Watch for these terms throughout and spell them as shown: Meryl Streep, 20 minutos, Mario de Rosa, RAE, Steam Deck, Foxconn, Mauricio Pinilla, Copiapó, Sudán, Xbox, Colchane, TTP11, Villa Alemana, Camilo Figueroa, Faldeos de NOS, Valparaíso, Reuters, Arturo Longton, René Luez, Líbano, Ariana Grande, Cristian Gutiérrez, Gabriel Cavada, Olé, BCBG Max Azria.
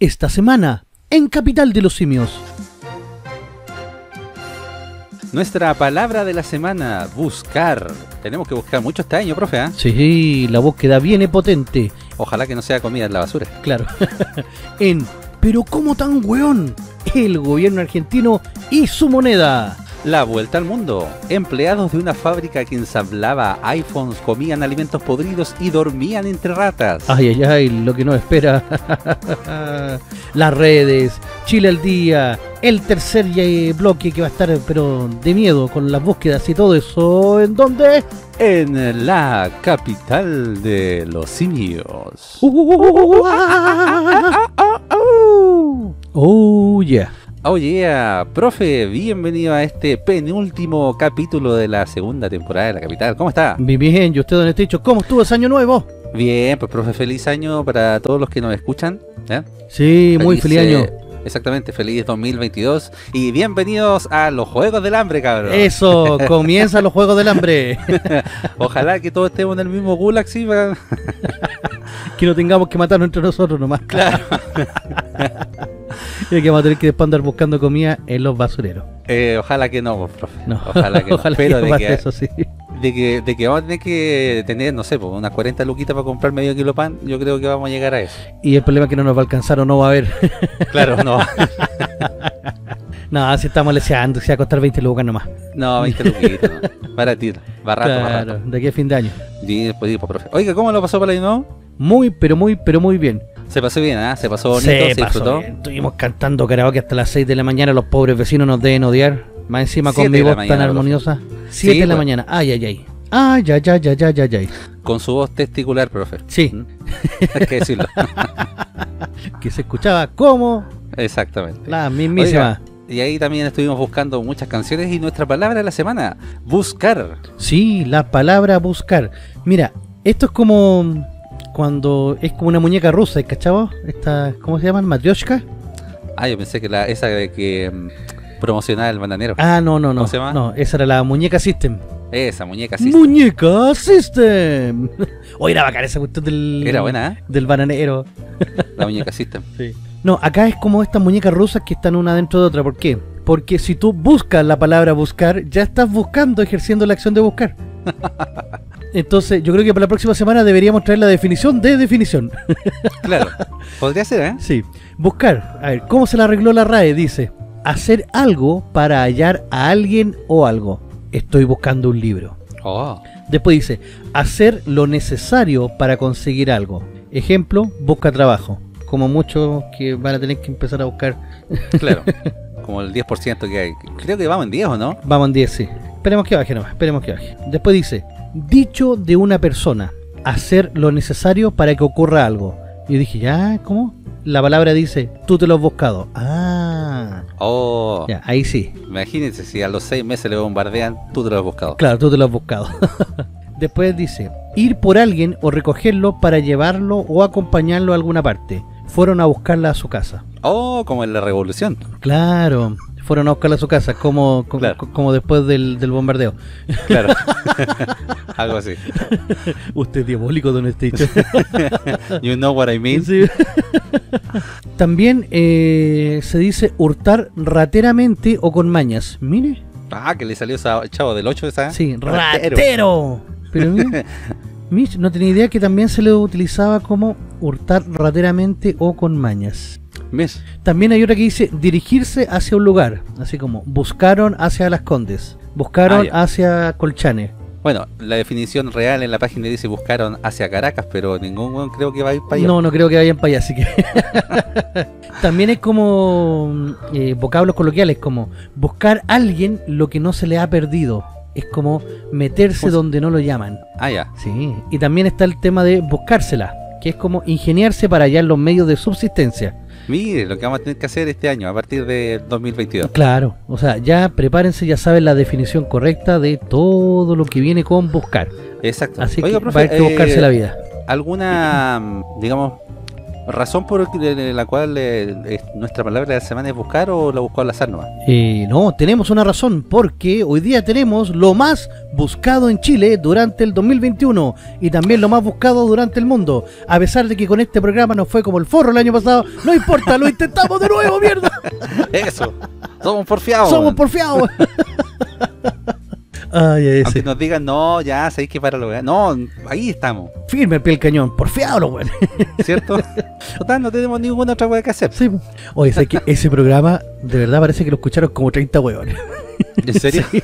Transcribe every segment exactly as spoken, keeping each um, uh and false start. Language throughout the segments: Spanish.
esta semana en Capital de los Simios. Nuestra palabra de la semana, buscar. Tenemos que buscar mucho este año, profe, ¿eh? Sí, la búsqueda viene potente. Ojalá que no sea comida en la basura. Claro. En Pero ¿cómo tan hueón? El gobierno argentino y su moneda. La vuelta al mundo. Empleados de una fábrica que ensamblaba iPhones comían alimentos podridos y dormían entre ratas. Ay, ay, ay, lo que nos espera. Las redes, Chile al día... El tercer bloque que va a estar, pero de miedo, con las búsquedas y todo eso, ¿en dónde? En la capital de los simios. Oh yeah. Oh yeah, profe, bienvenido a este penúltimo capítulo de la segunda temporada de La Capital. ¿Cómo está? Bien, bien. ¿Y usted, don Estecho? ¿Cómo estuvo ese año nuevo? Bien, pues profe, feliz año para todos los que nos escuchan. ¿eh? Sí, muy feliz, feliz año. Eh, Exactamente, feliz dos mil veintidós y bienvenidos a los Juegos del Hambre, cabrón. Eso, comienza los Juegos del Hambre. Ojalá que todos estemos en el mismo gulag, sí, para... que no tengamos que matarnos entre nosotros nomás. Claro. Y que vamos a tener que después andar buscando comida en los basureros. Eh, ojalá que no, profe. No. Ojalá que no. Ojalá Pero que de que, eso, sí. de, que, de que vamos a tener que tener, no sé, unas cuarenta luquitas para comprar medio kilo pan, yo creo que vamos a llegar a eso. Y el problema es que no nos va a alcanzar o no va a haber. Claro, no. No, si estamos leseando, si va a costar veinte lucas nomás. No, veinte luquitas. No. Baratito, barato, claro, barato. De aquí a fin de año. Y después, y, pues, profe. Oiga, ¿cómo lo pasó para el nuevo? Muy, pero muy, pero muy bien. Se pasó bien, ¿eh? Se pasó bonito, se, se pasó disfrutó. Bien. Estuvimos cantando karaoke hasta las seis de la mañana, los pobres vecinos nos deben odiar. Más encima con mi voz tan armoniosa. siete de la mañana, ay, ay, ay. Ay, ay, ay, ay, ay, ay, ay. Con su voz testicular, profe. Sí. Hay que decirlo. Que se escuchaba como... Exactamente. La mismísima. Oiga, y ahí también estuvimos buscando muchas canciones y nuestra palabra de la semana, buscar. Sí, la palabra buscar. Mira, esto es como... Cuando es como una muñeca rusa, ¿cachavo? Esta, ¿cómo se llaman? ¿Matrioshka? Ah, yo pensé que la, esa de que um, promocionaba el bananero. Ah, no, no, no. ¿Cómo se llama? No, esa era la muñeca System. Esa, muñeca System. ¡Muñeca System! Hoy era bacana esa cuestión del... Era buena, ¿eh? Del bananero. La muñeca System. Sí. No, acá es como estas muñecas rusas que están una dentro de otra. ¿Por qué? Porque si tú buscas la palabra buscar, ya estás buscando, ejerciendo la acción de buscar. Entonces, yo creo que para la próxima semana deberíamos traer la definición de definición. Claro, podría ser, ¿eh? Sí. Buscar. A ver, ¿cómo se la arregló la RAE? Dice, hacer algo para hallar a alguien o algo. Estoy buscando un libro. Oh. Después dice, hacer lo necesario para conseguir algo. Ejemplo, busca trabajo. Como muchos que van a tener que empezar a buscar. Claro, como el diez por ciento que hay. Creo que vamos en diez, ¿o no? Vamos en diez, sí. Esperemos que baje nomás, esperemos que baje. Después dice... Dicho de una persona, hacer lo necesario para que ocurra algo. Yo dije, ¿ya? ¿Cómo? La palabra dice, tú te lo has buscado. Ah. Oh. Ya, ahí sí. Imagínense, si a los seis meses le bombardean, tú te lo has buscado. Claro, tú te lo has buscado. Después dice, ir por alguien o recogerlo para llevarlo o acompañarlo a alguna parte. Fueron a buscarla a su casa. Oh, como en la revolución. Claro. Fueron a buscarla a su casa, como, como, claro. como después del, del bombardeo. Claro. Algo así. Usted es diabólico, don Estecho. You know what I mean. Sí. También eh, se dice hurtar rateramente o con mañas. Mire. Ah, que le salió esa chavo del ocho esa. Sí, ratero. ratero. Pero mire, Mitch no tenía idea que también se le utilizaba como hurtar rateramente o con mañas. ¿Ves? También hay otra que dice dirigirse hacia un lugar, así como buscaron hacia Las Condes, buscaron ah, hacia Colchane. Bueno, la definición real en la página dice buscaron hacia Caracas, pero ningún weón creo que va a ir para allá. No, no creo que vayan para allá, así que... También es como eh, vocablos coloquiales, como buscar a alguien lo que no se le ha perdido. Es como meterse pues... donde no lo llaman. Ah, ya. Sí, y también está el tema de buscársela, que es como ingeniarse para hallar los medios de subsistencia. Mire, lo que vamos a tener que hacer este año, a partir de dos mil veintidós. Claro, o sea, ya prepárense, ya saben la definición correcta de todo lo que viene con buscar. Exacto. Así Oiga, que profe, va a haber que eh, buscarse la vida. ¿Alguna, digamos, ¿Razón por la cual eh, nuestra palabra de la semana es buscar o la buscó al azar nomás? Eh, no, tenemos una razón, porque hoy día tenemos lo más buscado en Chile durante el dos mil veintiuno y también lo más buscado durante el mundo. A pesar de que con este programa nos fue como el forro el año pasado, no importa, lo intentamos de nuevo, mierda. Eso, somos porfiados. Somos porfiados. Ay, ese. Aunque nos digan, no, ya, sabéis que para lograr. No, ahí estamos. Firme el pie del cañón, porfiado, los güeyes. ¿Cierto? Total, no tenemos ninguna otra hueá que hacer. Sí. Oye, ¿sabes que ese programa, de verdad parece que lo escucharon como treinta hueones? ¿En serio? Sí.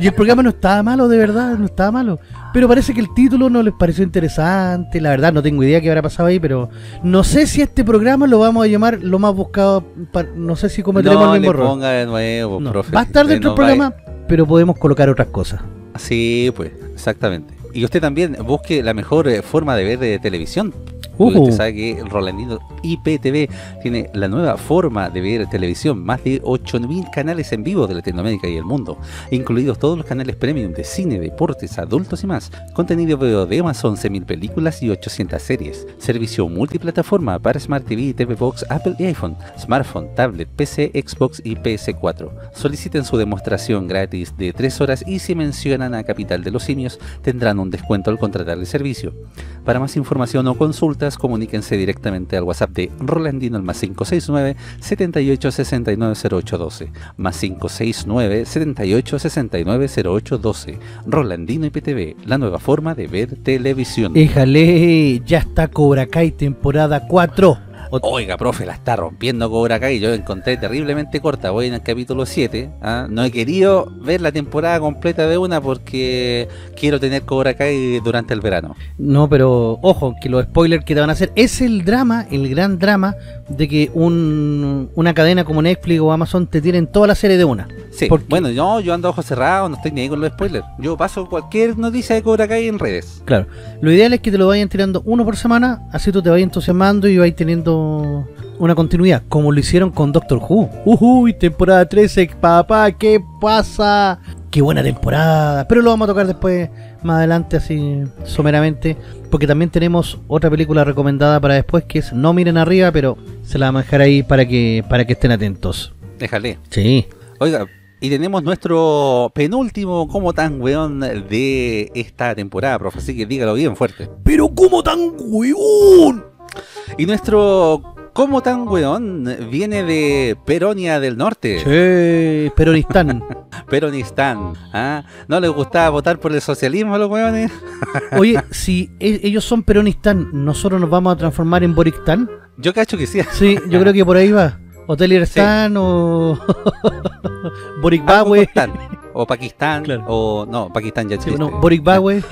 Y el programa no estaba malo, de verdad, no estaba malo. Pero parece que el título no les pareció interesante. La verdad, no tengo idea qué habrá pasado ahí, pero no sé si este programa lo vamos a llamar lo más buscado. Para... No sé si cometeremos no el mismo error. Ponga de nuevo, no. Profe, va a estar dentro del no programa, pero podemos colocar otras cosas. Sí, pues, exactamente. Y usted también busque la mejor eh, forma de ver de televisión. Uh -huh. Usted sabe que Rolandino I P T V tiene la nueva forma de ver televisión. Más de ocho mil canales en vivo de Latinoamérica y el mundo, incluidos todos los canales premium de cine, deportes, adultos y más. Contenido V O D, más once mil películas y ochocientas series. Servicio multiplataforma para Smart T V, T V Box, Apple y iPhone, smartphone, tablet, P C, Xbox y P S cuatro. Soliciten su demostración gratis de tres horas y si mencionan a Capital de los Simios tendrán un descuento al contratar el servicio. Para más información o consulta, comuníquense directamente al WhatsApp de Rolandino al más cinco seis nueve, siete ocho seis nueve, cero ocho uno dos, más cinco seis nueve, siete ocho seis nueve, cero ocho uno dos. Rolandino I P T V, la nueva forma de ver televisión. Éjale, ya está Cobra Kai temporada cuatro. Oiga, profe, la está rompiendo Cobra Kai. Yo la encontré terriblemente corta. Voy en el capítulo siete. ¿Ah? No he querido ver la temporada completa de una porque quiero tener Cobra Kai durante el verano. No, pero ojo, que los spoilers que te van a hacer. Es el drama, el gran drama de que un, una cadena como Netflix o Amazon te tienen toda la serie de una. Sí, porque... bueno, no, yo ando a ojos cerrados, no estoy ni ahí con los spoilers. Yo paso cualquier noticia de Cobra Kai en redes. Claro, lo ideal es que te lo vayan tirando uno por semana. Así tú te vas entusiasmando y vas teniendo una continuidad, como lo hicieron con Doctor Who. Uy, temporada trece, papá, ¿qué pasa? Qué buena temporada, pero lo vamos a tocar después, más adelante, así someramente, porque también tenemos otra película recomendada para después, que es No Miren Arriba, pero se la vamos a dejar ahí para que, para que estén atentos. Déjale. Sí. Oiga, y tenemos nuestro penúltimo como tan weón de esta temporada, profe, así que dígalo bien fuerte. Pero como tan weón. Y nuestro como tan weón viene de Peronia del Norte. Sí, Peronistán. Peronistán. ¿Ah? ¿No les gustaba votar por el socialismo a los weones? Oye, si e ellos son Peronistán, ¿nosotros nos vamos a transformar en Borictán? Yo cacho que sí. Sí, yo creo que por ahí va. O Telirstán, sí. O... Boricbahue. O Pakistán, claro. O... no, Pakistán ya existe. Sí, no, Boricbahue.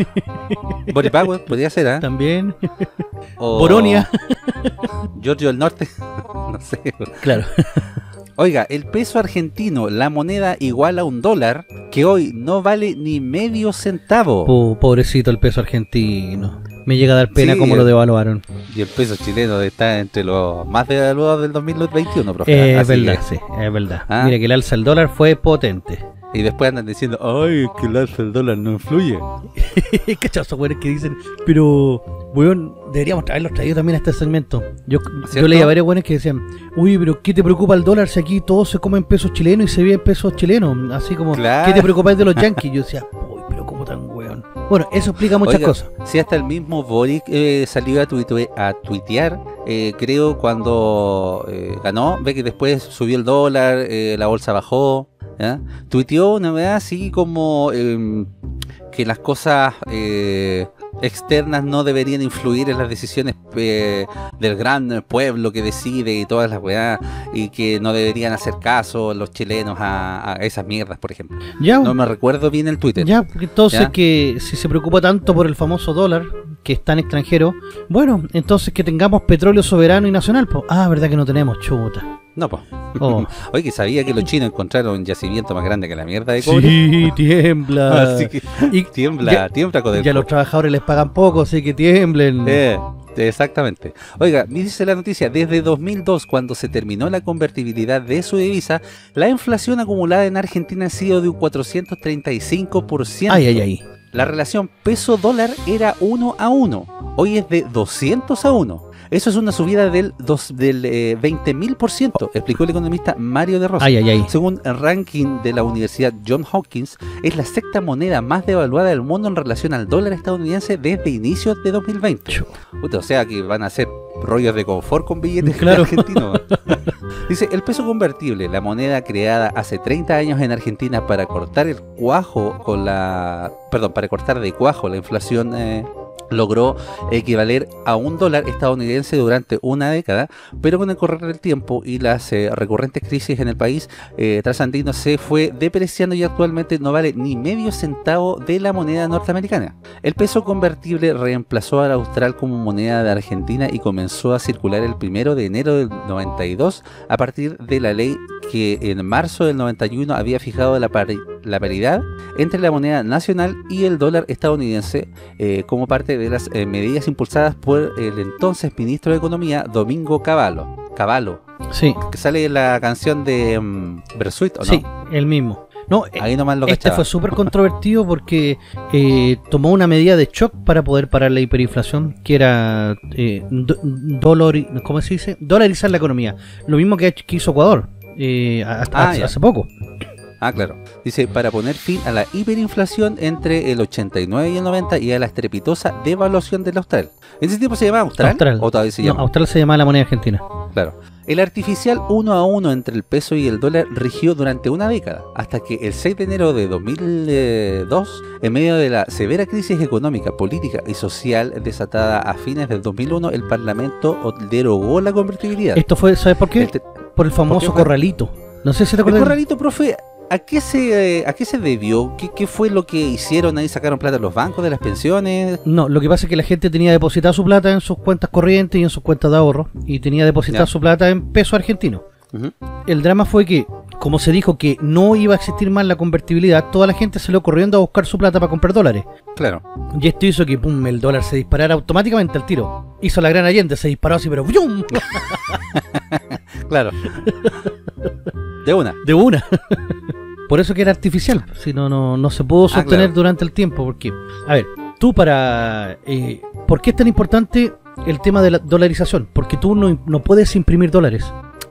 Boricbahue, podría ser, ¿eh? También. O... Boronia. Giorgio del Norte. No sé. Claro. Oiga, el peso argentino, la moneda igual a un dólar, que hoy no vale ni medio centavo. Oh, pobrecito el peso argentino. Me llega a dar pena, sí, cómo lo devaluaron. Y el peso chileno está entre los más devaluados del dos mil veintiuno, profe. Es verdad, que... sí, es verdad. ¿Ah? Mira que el alza del dólar fue potente. Y después andan diciendo, ay, que el alza del dólar no influye. Cachazo, güey, que dicen, pero, weón, deberíamos traerlos traído también a este segmento. Yo, yo leía a varios güeyes que decían, uy, pero ¿qué te preocupa el dólar si aquí todos se comen pesos chilenos y se viven pesos chilenos? Así como, claro. ¿Qué te preocupa de los yanquis? Yo decía, uy, pero ¿cómo tan weón? Bueno, eso explica muchas Oiga, cosas. Si hasta el mismo Boric eh, salió a, tuite, a tuitear, eh, creo, cuando eh, ganó, ve que después subió el dólar, eh, la bolsa bajó. ¿Ya? Tuiteó una verdad así como eh, que las cosas eh, externas no deberían influir en las decisiones eh, del gran pueblo que decide y todas las weas, y que no deberían hacer caso los chilenos a, a esas mierdas, por ejemplo. Ya, no me recuerdo bien el Twitter. Ya, entonces ¿ya? Que si se preocupa tanto por el famoso dólar que está en extranjero, bueno, entonces que tengamos petróleo soberano y nacional, pues. Ah, verdad que no tenemos, chuta. No, pues. Oh. Oye, sabía que los chinos encontraron un yacimiento más grande que la mierda de cobre. Sí, tiembla. Así que y tiembla, ya, tiembla con el ya los trabajadores les pagan poco, así que tiemblen. Eh. Exactamente. Oiga, dice la noticia, desde dos mil dos, cuando se terminó la convertibilidad de su divisa, la inflación acumulada en Argentina ha sido de un cuatrocientos treinta y cinco por ciento. Ay, ay, ay. La relación peso-dólar era uno a uno. Hoy es de doscientos a uno. Eso es una subida del, del eh, veinte mil por ciento, explicó el economista Mario de Rosa. Ay, ay, ay. Según el ranking de la Universidad Johns Hopkins, es la sexta moneda más devaluada del mundo en relación al dólar estadounidense desde inicios de dos mil veinte. Puta, o sea que van a ser rollos de confort con billetes, claro, argentinos. Dice, el peso convertible, la moneda creada hace treinta años en Argentina para cortar el cuajo con la... Perdón, para cortar de cuajo la inflación... Eh, logró equivaler a un dólar estadounidense durante una década, pero con el correr del tiempo y las eh, recurrentes crisis en el país eh, trasandino se fue depreciando y actualmente no vale ni medio centavo de la moneda norteamericana. El peso convertible reemplazó al austral como moneda de Argentina y comenzó a circular el primero de enero del noventa y dos a partir de la ley que en marzo del noventa y uno había fijado la, pari la paridad entre la moneda nacional y el dólar estadounidense eh, como parte de las eh, medidas impulsadas por el entonces ministro de Economía, Domingo Cavallo. Cavallo. Sí. Que sale la canción de um, Bersuit, ¿o no? Sí, el mismo. No, ahí nomás lo este fue súper controvertido porque eh, tomó una medida de shock para poder parar la hiperinflación, que era eh, do dolor, ¿cómo se dice? Dolarizar la economía. Lo mismo que hizo Ecuador. Eh, hasta, ah, hace, hace poco. Ah, claro. Dice, para poner fin a la hiperinflación entre el ochenta y nueve y el noventa y a la estrepitosa devaluación del austral. ¿En ese tiempo se llamaba austral? Austral. ¿O todavía se llama? No, austral se llamaba la moneda argentina. Claro. El artificial uno a uno entre el peso y el dólar rigió durante una década, hasta que el seis de enero de dos mil dos, en medio de la severa crisis económica, política y social desatada a fines del dos mil uno, el Parlamento derogó la convertibilidad. Esto fue, ¿sabes por qué? Este, por el famoso ¿por corralito. No sé si te acuerdas. El corralito, profe... ¿A qué se, eh, ¿A qué se debió? ¿Qué, ¿Qué fue lo que hicieron ahí? ¿Sacaron plata de los bancos, de las pensiones? No, lo que pasa es que la gente tenía depositada su plata en sus cuentas corrientes y en sus cuentas de ahorro. Y tenía depositada, yeah, su plata en peso argentino. Uh-huh. El drama fue que, como se dijo que no iba a existir más la convertibilidad, toda la gente salió corriendo a buscar su plata para comprar dólares. Claro. Y esto hizo que pum, el dólar se disparara automáticamente al tiro. Hizo la gran Allende, se disparó así, pero ¡bum! Claro. De una. De una. Por eso que era artificial, si no, no, no se pudo sostener, ah, claro, durante el tiempo. Porque, a ver, tú para... Eh, ¿por qué es tan importante el tema de la dolarización? Porque tú no, no puedes imprimir dólares.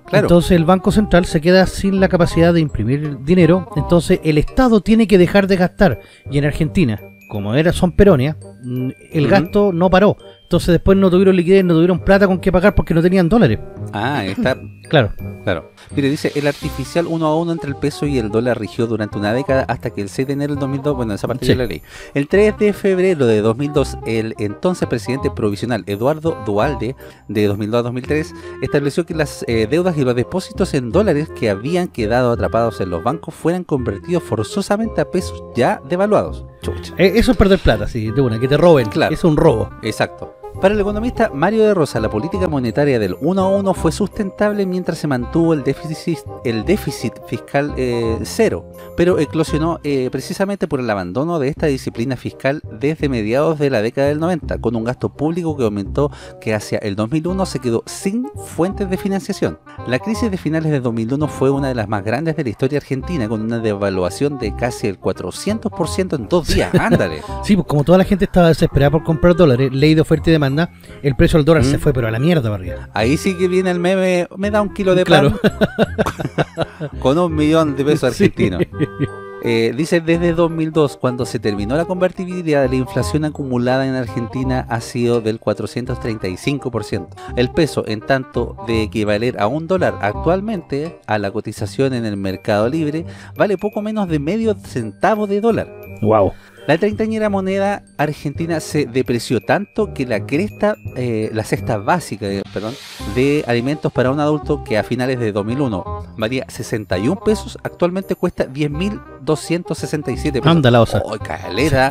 Claro. Entonces el Banco Central se queda sin la capacidad de imprimir dinero. Entonces el Estado tiene que dejar de gastar. Y en Argentina, como era son peronia, el uh-huh. gasto no paró. Entonces después no tuvieron liquidez, no tuvieron plata con qué pagar porque no tenían dólares. Ah, está... Claro. Claro. Mire, dice, el artificial uno a uno entre el peso y el dólar rigió durante una década hasta que el seis de enero del dos mil dos, bueno, esa parte sí. de la ley. El tres de febrero de dos mil dos, el entonces presidente provisional Eduardo Duhalde, de dos mil dos a dos mil tres, estableció que las eh, deudas y los depósitos en dólares que habían quedado atrapados en los bancos fueran convertidos forzosamente a pesos ya devaluados. Chucha. Eso es perder plata, sí, de una, que te roben, claro. Es un robo. Exacto. Para el economista Mario de Rosa, la política monetaria del uno a uno fue sustentable mientras se mantuvo el déficit, el déficit fiscal eh, cero, pero eclosionó eh, precisamente por el abandono de esta disciplina fiscal desde mediados de la década del noventa, con un gasto público que aumentó que hacia el dos mil uno se quedó sin fuentes de financiación. La crisis de finales de dos mil uno fue una de las más grandes de la historia argentina, con una devaluación de casi el cuatrocientos por ciento en dos días. ¡Ándale! Sí, pues como toda la gente estaba desesperada por comprar dólares, ley de oferta y de demanda, el precio del dólar mm. se fue pero a la mierda barriga. Ahí sí que viene el meme, me da un kilo de pan, claro. Con un millón de pesos sí. argentinos. Eh, dice, desde dos mil dos, cuando se terminó la convertibilidad, la inflación acumulada en Argentina ha sido del cuatrocientos treinta y cinco por ciento. El peso, en tanto de equivaler a un dólar actualmente, a la cotización en el mercado libre, vale poco menos de medio centavo de dólar. Wow. La treintañera moneda argentina se depreció tanto que la cresta, eh, la cesta básica de, perdón, de alimentos para un adulto, que a finales de dos mil uno valía sesenta y un pesos, actualmente cuesta diez mil doscientos sesenta y siete pesos. Anda la osa. ¡Oh, calera!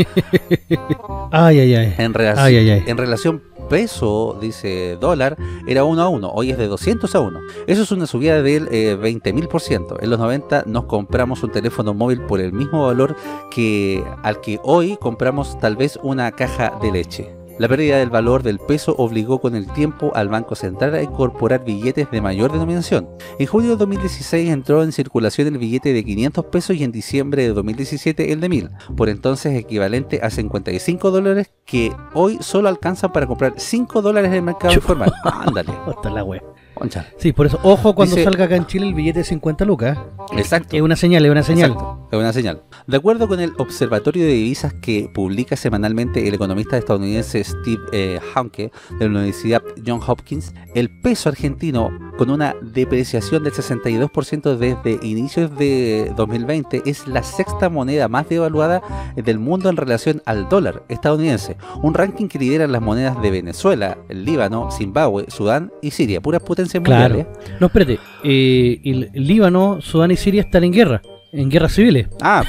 Ay, ay, ay. En relación, ay, ay, ay. En relación peso, dice dólar, era uno a uno, hoy es de doscientos a uno. Eso es una subida del eh, veinte mil por ciento. En los noventa nos compramos un teléfono móvil por el mismo valor que al que hoy compramos tal vez una caja de leche. La pérdida del valor del peso obligó con el tiempo al Banco Central a incorporar billetes de mayor denominación. En junio de dos mil dieciséis entró en circulación el billete de quinientos pesos y en diciembre de dos mil diecisiete el de mil, por entonces equivalente a cincuenta y cinco dólares, que hoy solo alcanzan para comprar cinco dólares en el mercado informal. Ándale. Hasta la wea. Concha. Sí, por eso, ojo cuando Dice, salga acá en Chile el billete de cincuenta lucas. Exacto. Es una señal, es una señal. Exacto, es una señal. De acuerdo con el Observatorio de Divisas que publica semanalmente el economista estadounidense Steve eh, Hanke de la Universidad Johns Hopkins, el peso argentino, con una depreciación del sesenta y dos por ciento desde inicios de dos mil veinte, es la sexta moneda más devaluada del mundo en relación al dólar estadounidense, un ranking que lideran las monedas de Venezuela, el Líbano, Zimbabue, Sudán y Siria, puras potencias mundiales. Claro. No, espérate, eh, el Líbano, Sudán y Siria están en guerra. En guerras civiles. Ah.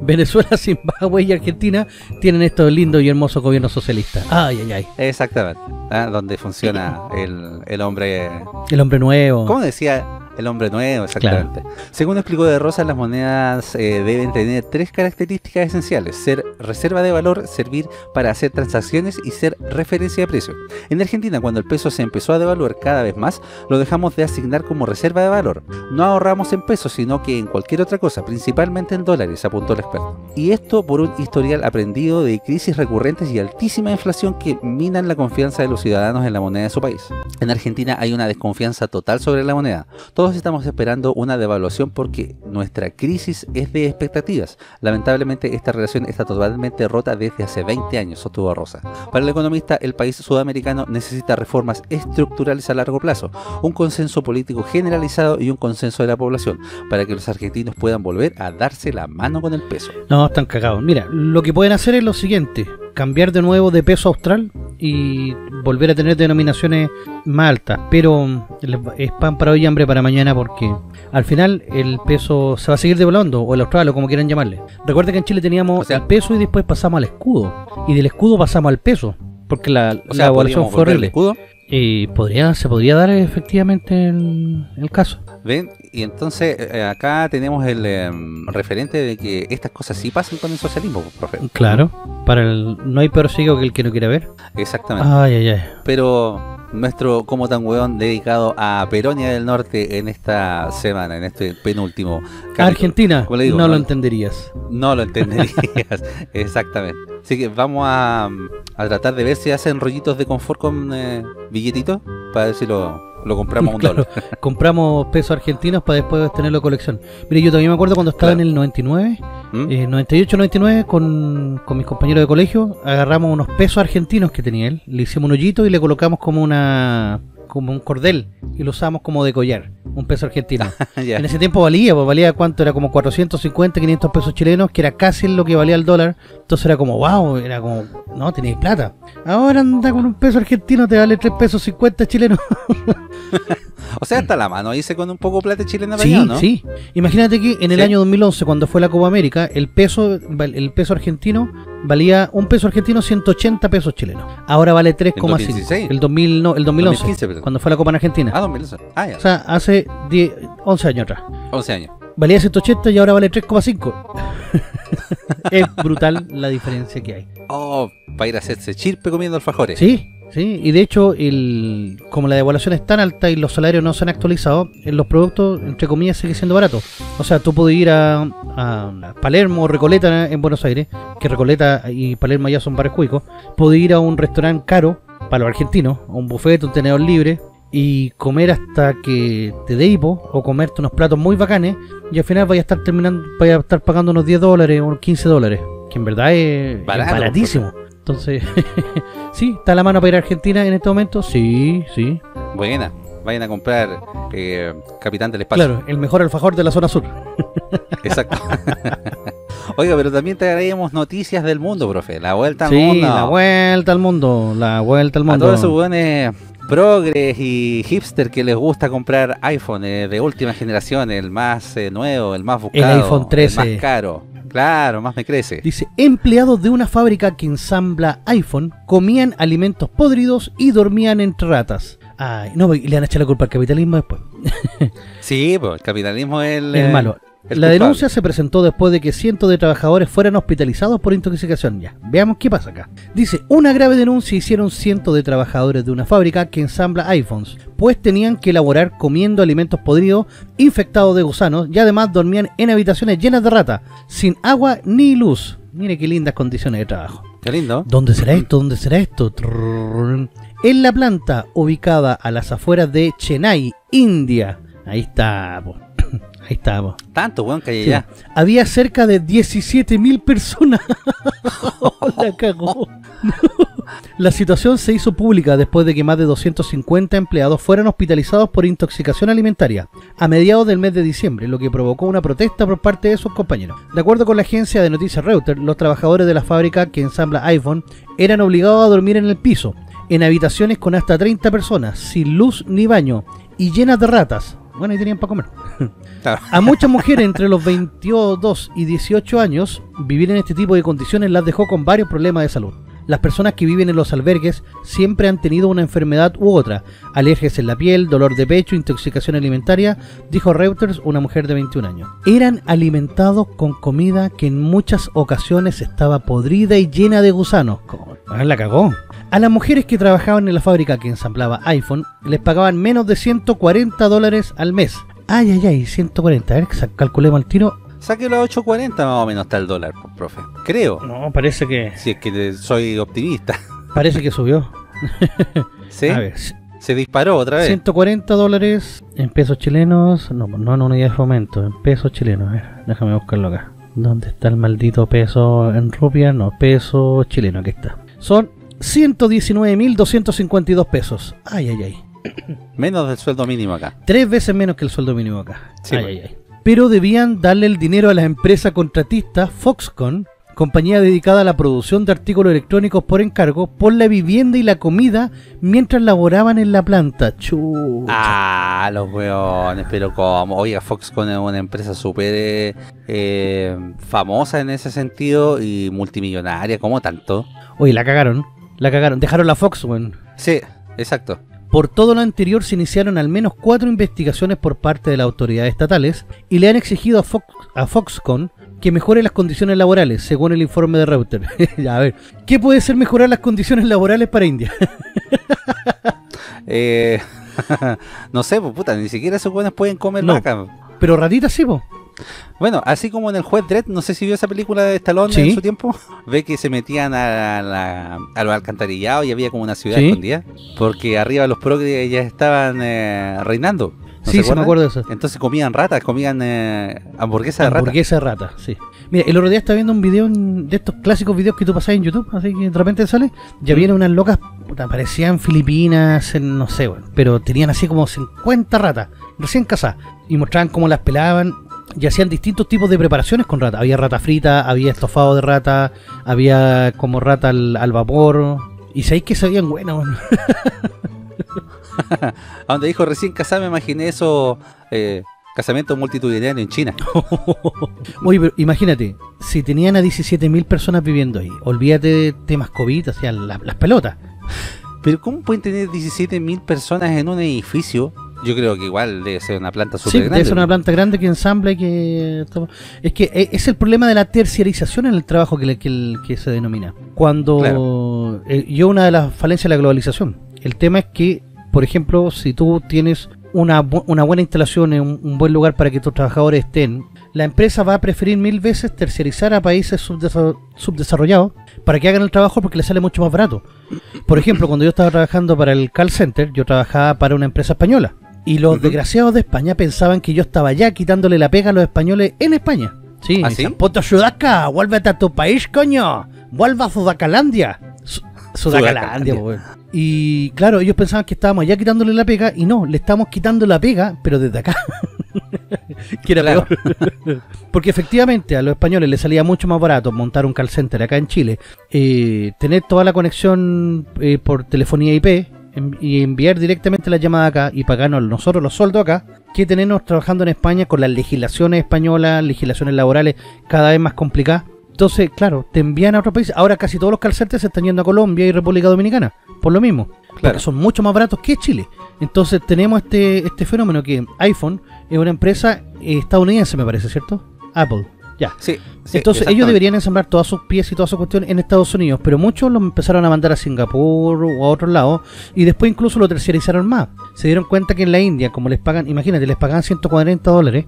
Venezuela, Zimbabue y Argentina tienen estos lindos y hermosos gobiernos socialistas. Ay, ay, ay. Exactamente. ¿Ah? Donde funciona el, el hombre... El hombre nuevo. ¿Cómo decía? El hombre nuevo, exactamente. Claro. Según explicó de Rosa, las monedas eh, deben tener tres características esenciales: ser reserva de valor, servir para hacer transacciones y ser referencia de precio. En Argentina, cuando el peso se empezó a devaluar cada vez más, lo dejamos de asignar como reserva de valor. No ahorramos en pesos, sino que en cualquier otra cosa, principalmente en dólares, apuntó el experto. Y esto por un historial aprendido de crisis recurrentes y altísima inflación que minan la confianza de los ciudadanos en la moneda de su país. En Argentina hay una desconfianza total sobre la moneda. Todos estamos esperando una devaluación porque nuestra crisis es de expectativas. Lamentablemente esta relación está totalmente rota desde hace veinte años, sostuvo Rosa. Para el economista, el país sudamericano necesita reformas estructurales a largo plazo, un consenso político generalizado y un consenso de la población, para que los argentinos puedan volver a darse la mano con el peso. No, están cagados. Mira, lo que pueden hacer es lo siguiente: cambiar de nuevo de peso austral y volver a tener denominaciones más altas, pero es pan para hoy y hambre para mañana, porque al final el peso se va a seguir devaluando, o el austral, o como quieran llamarle. Recuerda que en Chile teníamos, o sea, el peso, y después pasamos al escudo, y del escudo pasamos al peso, porque la, o sea, la devaluación fue horrible. Y podría, se podría dar efectivamente el, el caso. ¿Ven? Y entonces eh, acá tenemos el eh, referente de que estas cosas sí pasan con el socialismo, profe. Claro, para el no hay peor ciego que el que no quiere ver. Exactamente. Ay, ay, ay. Pero nuestro como tan hueón dedicado a Peronia del Norte en esta semana, en este penúltimo capítulo. Argentina, digo, no, no lo entenderías. No lo entenderías, exactamente. Así que vamos a, a tratar de ver si hacen rollitos de confort con eh, billetitos, para ver si lo, lo compramos a un claro, dólar. Compramos pesos argentinos para después tenerlo en colección. Mire, yo también me acuerdo cuando estaba claro. en el noventa y nueve, ¿Mm? eh, noventa y ocho, noventa y nueve, con, con mis compañeros de colegio, agarramos unos pesos argentinos que tenía él, le hicimos un hoyito y le colocamos como una... como un cordel, y lo usamos como de collar, un peso argentino. yeah. En ese tiempo valía, pues valía cuánto, era como cuatrocientos cincuenta, quinientos pesos chilenos, que era casi lo que valía el dólar. Entonces era como, wow, era como, no, tenéis plata. Ahora anda con un peso argentino, te vale tres pesos cincuenta chilenos. O sea, hasta la mano hice con un poco plata chilena. Sí, allá, ¿no? Sí. Imagínate que en el sí. año dos mil once, cuando fue la Copa América, el peso, el peso argentino valía, un peso argentino, ciento ochenta pesos chilenos. Ahora vale tres coma cinco. El, el, no, el dos mil once, dos mil quince, cuando fue la Copa en Argentina. Ah, dos mil once. Ah, ya. O sea, hace diez, once años atrás. once años. Valía ciento ochenta y ahora vale tres coma cinco. Es brutal la diferencia que hay. Oh, para ir a hacerse chirpe comiendo alfajores. Sí. Sí, y de hecho, el, como la devaluación es tan alta y los salarios no se han actualizado, los productos, entre comillas, siguen siendo baratos. O sea, tú puedes ir a, a Palermo o Recoleta en Buenos Aires, que Recoleta y Palermo ya son bares cuicos. Puedes ir a un restaurante caro, para los argentinos, a un buffet, un tenedor libre, y comer hasta que te dé hipo, o comerte unos platos muy bacanes, y al final vayas a estar terminando, vayas a estar pagando unos diez dólares o unos quince dólares, que en verdad es, barato, es baratísimo. Entonces, ¿sí? ¿Está la mano para ir a Argentina en este momento? Sí, sí. Buena, vayan a comprar eh, Capitán del Espacio. Claro, el mejor alfajor de la zona sur. Exacto. Oiga, pero también traíamos noticias del mundo, profe. La vuelta al sí, mundo. Sí, la vuelta al mundo, la vuelta al mundo. A todos esos buenos progres y hipster que les gusta comprar iPhone eh, de última generación, el más eh, nuevo, el más buscado. El iPhone trece. El más caro. Claro, más me crece. Dice, empleados de una fábrica que ensambla iPhone comían alimentos podridos y dormían entre ratas. Ay, no, le van a echar la culpa al capitalismo después. Sí, pues el capitalismo es el, el malo. La denuncia se presentó después de que cientos de trabajadores fueran hospitalizados por intoxicación. Ya, veamos qué pasa acá. Dice, una grave denuncia hicieron cientos de trabajadores de una fábrica que ensambla iPhones, pues tenían que laborar comiendo alimentos podridos, infectados de gusanos, y además dormían en habitaciones llenas de ratas, sin agua ni luz. Mire qué lindas condiciones de trabajo. Qué lindo. ¿Dónde será esto? ¿Dónde será esto? Trrr. En la planta ubicada a las afueras de Chennai, India. Ahí está, po. Ahí está, po. Tanto, weón, que sí. Ya. Había cerca de diecisiete mil personas. La cagó. La situación se hizo pública después de que más de doscientos cincuenta empleados fueran hospitalizados por intoxicación alimentaria a mediados del mes de diciembre, lo que provocó una protesta por parte de sus compañeros. De acuerdo con la agencia de noticias Reuters, los trabajadores de la fábrica que ensambla iPhone eran obligados a dormir en el piso, en habitaciones con hasta treinta personas, sin luz ni baño y llenas de ratas. Bueno, ahí tenían para comer. Claro. A muchas mujeres entre los veintidós y dieciocho años, vivir en este tipo de condiciones las dejó con varios problemas de salud. Las personas que viven en los albergues siempre han tenido una enfermedad u otra, alergias en la piel, dolor de pecho, intoxicación alimentaria, dijo Reuters, una mujer de veintiún años. Eran alimentados con comida que en muchas ocasiones estaba podrida y llena de gusanos. Ah, la cagó. A las mujeres que trabajaban en la fábrica que ensamblaba iPhone les pagaban menos de ciento cuarenta dólares al mes. Ay, ay, ay, ciento cuarenta. A ver, calculemos el tiro. Sáquelo a ocho cuarenta más o menos está el dólar, profe. Creo. No, parece que... Si es que soy optimista. Parece que subió. ¿Sí? A ver. Se disparó otra vez. ciento cuarenta dólares en pesos chilenos. No, no en unidades de fomento, en pesos chilenos. A ver, déjame buscarlo acá. ¿Dónde está el maldito peso en rupias? No, peso chileno, aquí está. Son ciento diecinueve mil doscientos cincuenta y dos pesos. Ay, ay, ay. Menos del sueldo mínimo acá. Tres veces menos que el sueldo mínimo acá. Sí, ay, ay, ay. Pero debían darle el dinero a la empresa contratista Foxconn, compañía dedicada a la producción de artículos electrónicos por encargo, por la vivienda y la comida mientras laboraban en la planta. Chucha. Ah, los weones, pero como, oiga, Foxconn es una empresa súper eh, famosa en ese sentido y multimillonaria, ¿cómo tanto? Oye, la cagaron, la cagaron, dejaron la Foxconn. Sí, exacto. Por todo lo anterior se iniciaron al menos cuatro investigaciones por parte de las autoridades estatales y le han exigido a, Fox, a Foxconn que mejore las condiciones laborales, según el informe de Reuters. A ver, ¿qué puede ser mejorar las condiciones laborales para India? eh, no sé, pues, puta, ni siquiera esos buenos pueden comer no, vaca. Pero ratitas sí, po. Bueno, así como en el juez Dredd, no sé si vio esa película de Stallone, ¿sí?, en su tiempo. Ve que se metían a, la, a los alcantarillados y había como una ciudad, ¿sí?, escondida, porque arriba los progres ya estaban eh, reinando. ¿No sí, se, se me acuerdo de eso? Entonces comían ratas, comían eh, hamburguesas de ratas. Hamburguesas de ratas, sí. Mira, el otro día estaba viendo un video de estos clásicos videos que tú pasás en YouTube, así que de repente sale, ya vienen unas locas, parecían filipinas, no sé, bueno, pero tenían así como cincuenta ratas, recién casadas, y mostraban cómo las pelaban. Y hacían distintos tipos de preparaciones con rata. Había rata frita, había estofado de rata, había como rata al, al vapor. Y sabéis que sabían bueno. A donde dijo recién casado, me imaginé eso, eh, casamiento multitudinario en China. Oye, pero imagínate, si tenían a diecisiete mil personas viviendo ahí, olvídate de temas COVID, hacían las, las pelotas. Pero ¿cómo pueden tener diecisiete mil personas en un edificio? Yo creo que igual debe ser una planta súper sí, grande. Sí, debe ser una planta grande que ensambla y que... Es que es el problema de la terciarización en el trabajo que, le, que, el, que se denomina. Cuando... Claro. Eh, yo una de las falencias de la globalización. El tema es que, por ejemplo, si tú tienes una, bu una buena instalación en un, un buen lugar para que tus trabajadores estén, la empresa va a preferir mil veces terciarizar a países subdesa subdesarrollados para que hagan el trabajo porque les sale mucho más barato. Por ejemplo, cuando yo estaba trabajando para el call center, yo trabajaba para una empresa española. Y los uh-huh. desgraciados de España pensaban que yo estaba ya quitándole la pega a los españoles en España. Sí, ¿ah, sí? Puto Sudaca, vuélvete a tu país, coño. Vuelva a Sudacalandia. Su Sudacalandia, pues. Y claro, ellos pensaban que estábamos ya quitándole la pega y no, le estamos quitando la pega, pero desde acá. Que era claro. Peor. Porque efectivamente a los españoles les salía mucho más barato montar un call center acá en Chile, eh, tener toda la conexión eh, por telefonía I P y enviar directamente la llamada acá y pagarnos nosotros los sueldos acá, que tenemos trabajando en España con las legislaciones españolas, legislaciones laborales cada vez más complicadas. Entonces, claro, te envían a otro país. Ahora casi todos los call centers se están yendo a Colombia y República Dominicana por lo mismo, claro. Porque son mucho más baratos que Chile. Entonces tenemos este, este fenómeno que iPhone es una empresa estadounidense, me parece, ¿cierto? Apple, ya. Sí, sí, entonces ellos deberían ensamblar todas sus piezas y todas sus cuestiones en Estados Unidos, pero muchos los empezaron a mandar a Singapur o a otros lados, y después incluso lo terciarizaron más. Se dieron cuenta que en la India, como les pagan, imagínate, les pagan ciento cuarenta dólares.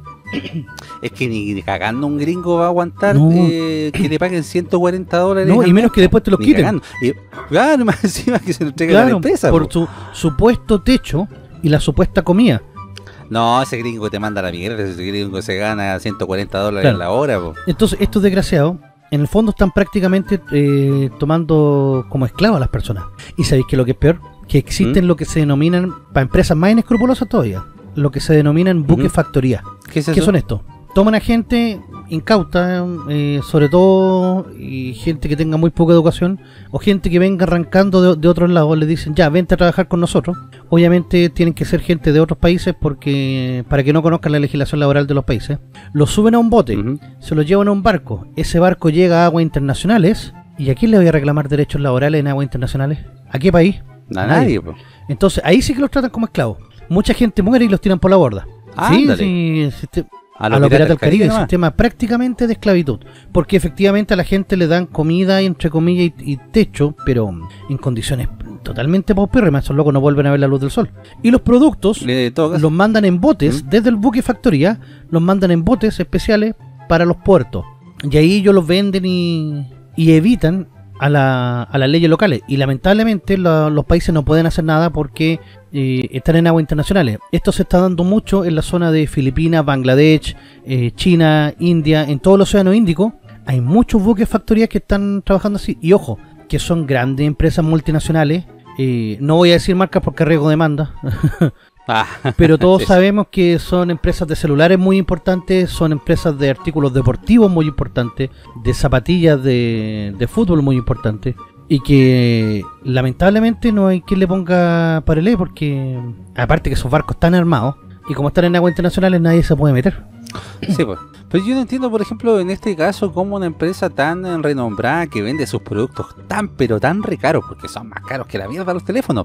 Es que ni, ni cagando un gringo va a aguantar, no. eh, que le paguen ciento cuarenta dólares. No, y menos que después te los quiten. Y, claro, más encima que se lo entregue, claro, a la empresa. Por po. su supuesto techo y la supuesta comida. No, ese gringo te manda a la mierda, ese gringo se gana ciento cuarenta dólares, claro, en la hora. Po. Entonces, estos desgraciados, en el fondo están prácticamente eh, tomando como esclavos a las personas. Y sabéis que lo que es peor, que existen ¿Mm? lo que se denominan, para empresas más inescrupulosas todavía, lo que se denominan buques ¿Mm? factoría. ¿Qué, es ¿Qué son estos? Toman a gente incauta, eh, sobre todo, y gente que tenga muy poca educación, o gente que venga arrancando de, de otros lados. Les dicen, ya, vente a trabajar con nosotros. Obviamente tienen que ser gente de otros países, porque para que no conozcan la legislación laboral de los países. Los suben a un bote, uh-huh. se los llevan a un barco. Ese barco llega a aguas internacionales. ¿Y a quién le voy a reclamar derechos laborales en aguas internacionales? ¿A qué país? A, a nadie, nadie. Entonces ahí sí que los tratan como esclavos. Mucha gente muere y los tiran por la borda. Ah, sí, sí, sí. A los piratas del Caribe, el sistema prácticamente de esclavitud, porque efectivamente a la gente le dan comida, entre comillas, y, y techo, pero en condiciones totalmente paupérrimas. Esos locos no vuelven a ver la luz del sol. Y los productos los mandan en botes, ¿Mm? desde el buque factoría, los mandan en botes especiales para los puertos, y ahí ellos los venden y, y evitan a, la, a las leyes locales. Y lamentablemente la, los países no pueden hacer nada porque... Eh, están en aguas internacionales. Esto se está dando mucho en la zona de Filipinas, Bangladesh, eh, China, India. En todo el océano Índico hay muchos buques factorías que están trabajando así. Y ojo, que son grandes empresas multinacionales, eh, no voy a decir marcas porque riesgo demanda. ah, Pero todos sí. sabemos que son empresas de celulares muy importantes, son empresas de artículos deportivos muy importantes, de zapatillas de, de fútbol muy importantes. Y que lamentablemente no hay quien le ponga parelé, porque aparte que esos barcos están armados y como están en aguas internacionales nadie se puede meter. Sí, pues. Pero yo no entiendo, por ejemplo, en este caso, cómo una empresa tan renombrada que vende sus productos tan pero tan re caros, porque son más caros que la mierda los teléfonos,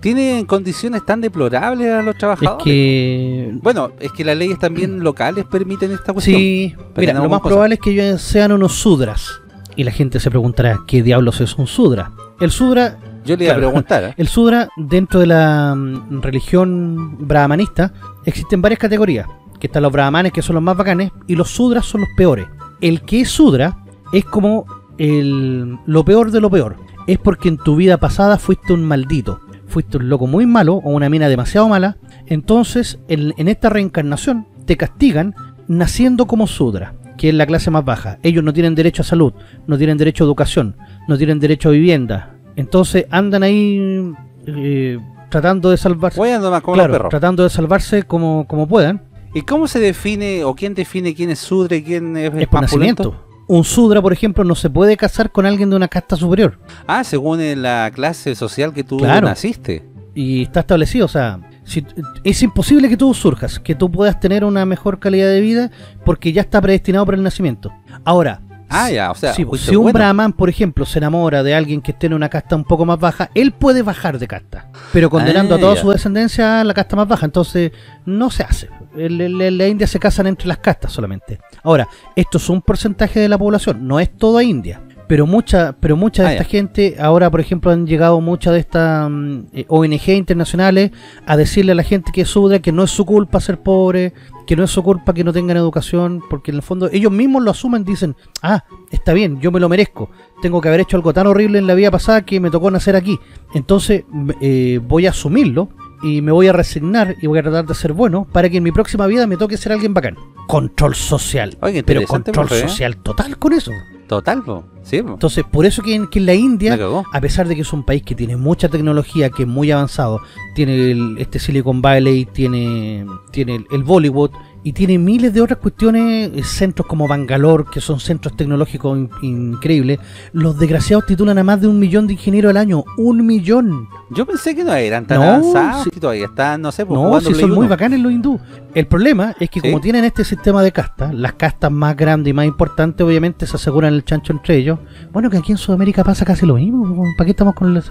tienen condiciones tan deplorables a los trabajadores. Es que... Bueno, es que las leyes también locales permiten esta cuestión. Sí, mira, lo más cosa. probable es que ellos sean unos sudras. Y la gente se preguntará, ¿qué diablos es un sudra? El sudra... Yo le iba claro, a preguntar. ¿eh? El sudra, dentro de la um, religión brahmanista, existen varias categorías. Que están los brahmanes, que son los más bacanes, y los sudras son los peores. El que es sudra es como el, lo peor de lo peor. Es porque en tu vida pasada fuiste un maldito. Fuiste un loco muy malo o una mina demasiado mala. Entonces, el, en esta reencarnación, te castigan naciendo como sudra, que es la clase más baja. Ellos no tienen derecho a salud, no tienen derecho a educación, no tienen derecho a vivienda. Entonces andan ahí eh, tratando de salvarse. Más como claro, tratando de salvarse como, como puedan. ¿Y cómo se define o quién define quién es sudra y quién es, es por nacimiento? Un sudra, por ejemplo, no se puede casar con alguien de una casta superior. Ah, según la clase social que tú claro. naciste. Y está establecido, o sea... Si, es imposible que tú surjas, que tú puedas tener una mejor calidad de vida, porque ya está predestinado por el nacimiento. Ahora, ah, ya, o sea, si, si un bueno. brahman, por ejemplo, se enamora de alguien que esté en una casta un poco más baja, él puede bajar de casta, pero condenando ah, a toda ya. su descendencia a la casta más baja. Entonces no se hace. En la India se casan entre las castas solamente. Ahora, esto es un porcentaje de la población, no es toda India. Pero mucha, pero mucha de ah, esta ya. gente, ahora por ejemplo han llegado muchas de estas um, O N G internacionales a decirle a la gente que es sudra, que no es su culpa ser pobre, que no es su culpa que no tengan educación, porque en el fondo ellos mismos lo asumen, dicen, ah, está bien, yo me lo merezco, tengo que haber hecho algo tan horrible en la vida pasada que me tocó nacer aquí, entonces eh, voy a asumirlo y me voy a resignar y voy a tratar de ser bueno para que en mi próxima vida me toque ser alguien bacán. Control social. Oye, pero control mujer, social ¿eh? total con eso. Total, po. Sí, po. Entonces, por eso que en, que en la India, a pesar de que es un país que tiene mucha tecnología, que es muy avanzado, tiene el, este Silicon Valley, tiene, tiene el, el Bollywood, y tiene miles de otras cuestiones, centros como Bangalore, que son centros tecnológicos in, increíbles, los desgraciados titulan a más de un millón de ingenieros al año. ¡Un millón! Yo pensé que no eran tan no, avanzados, si, todavía están, no sé, pues, no, si son muy bacanes los hindú. El problema es que ¿Sí? como tienen este sistema de castas, las castas más grandes y más importantes obviamente se aseguran el chancho entre ellos. Bueno, que aquí en Sudamérica pasa casi lo mismo, ¿para qué estamos con el...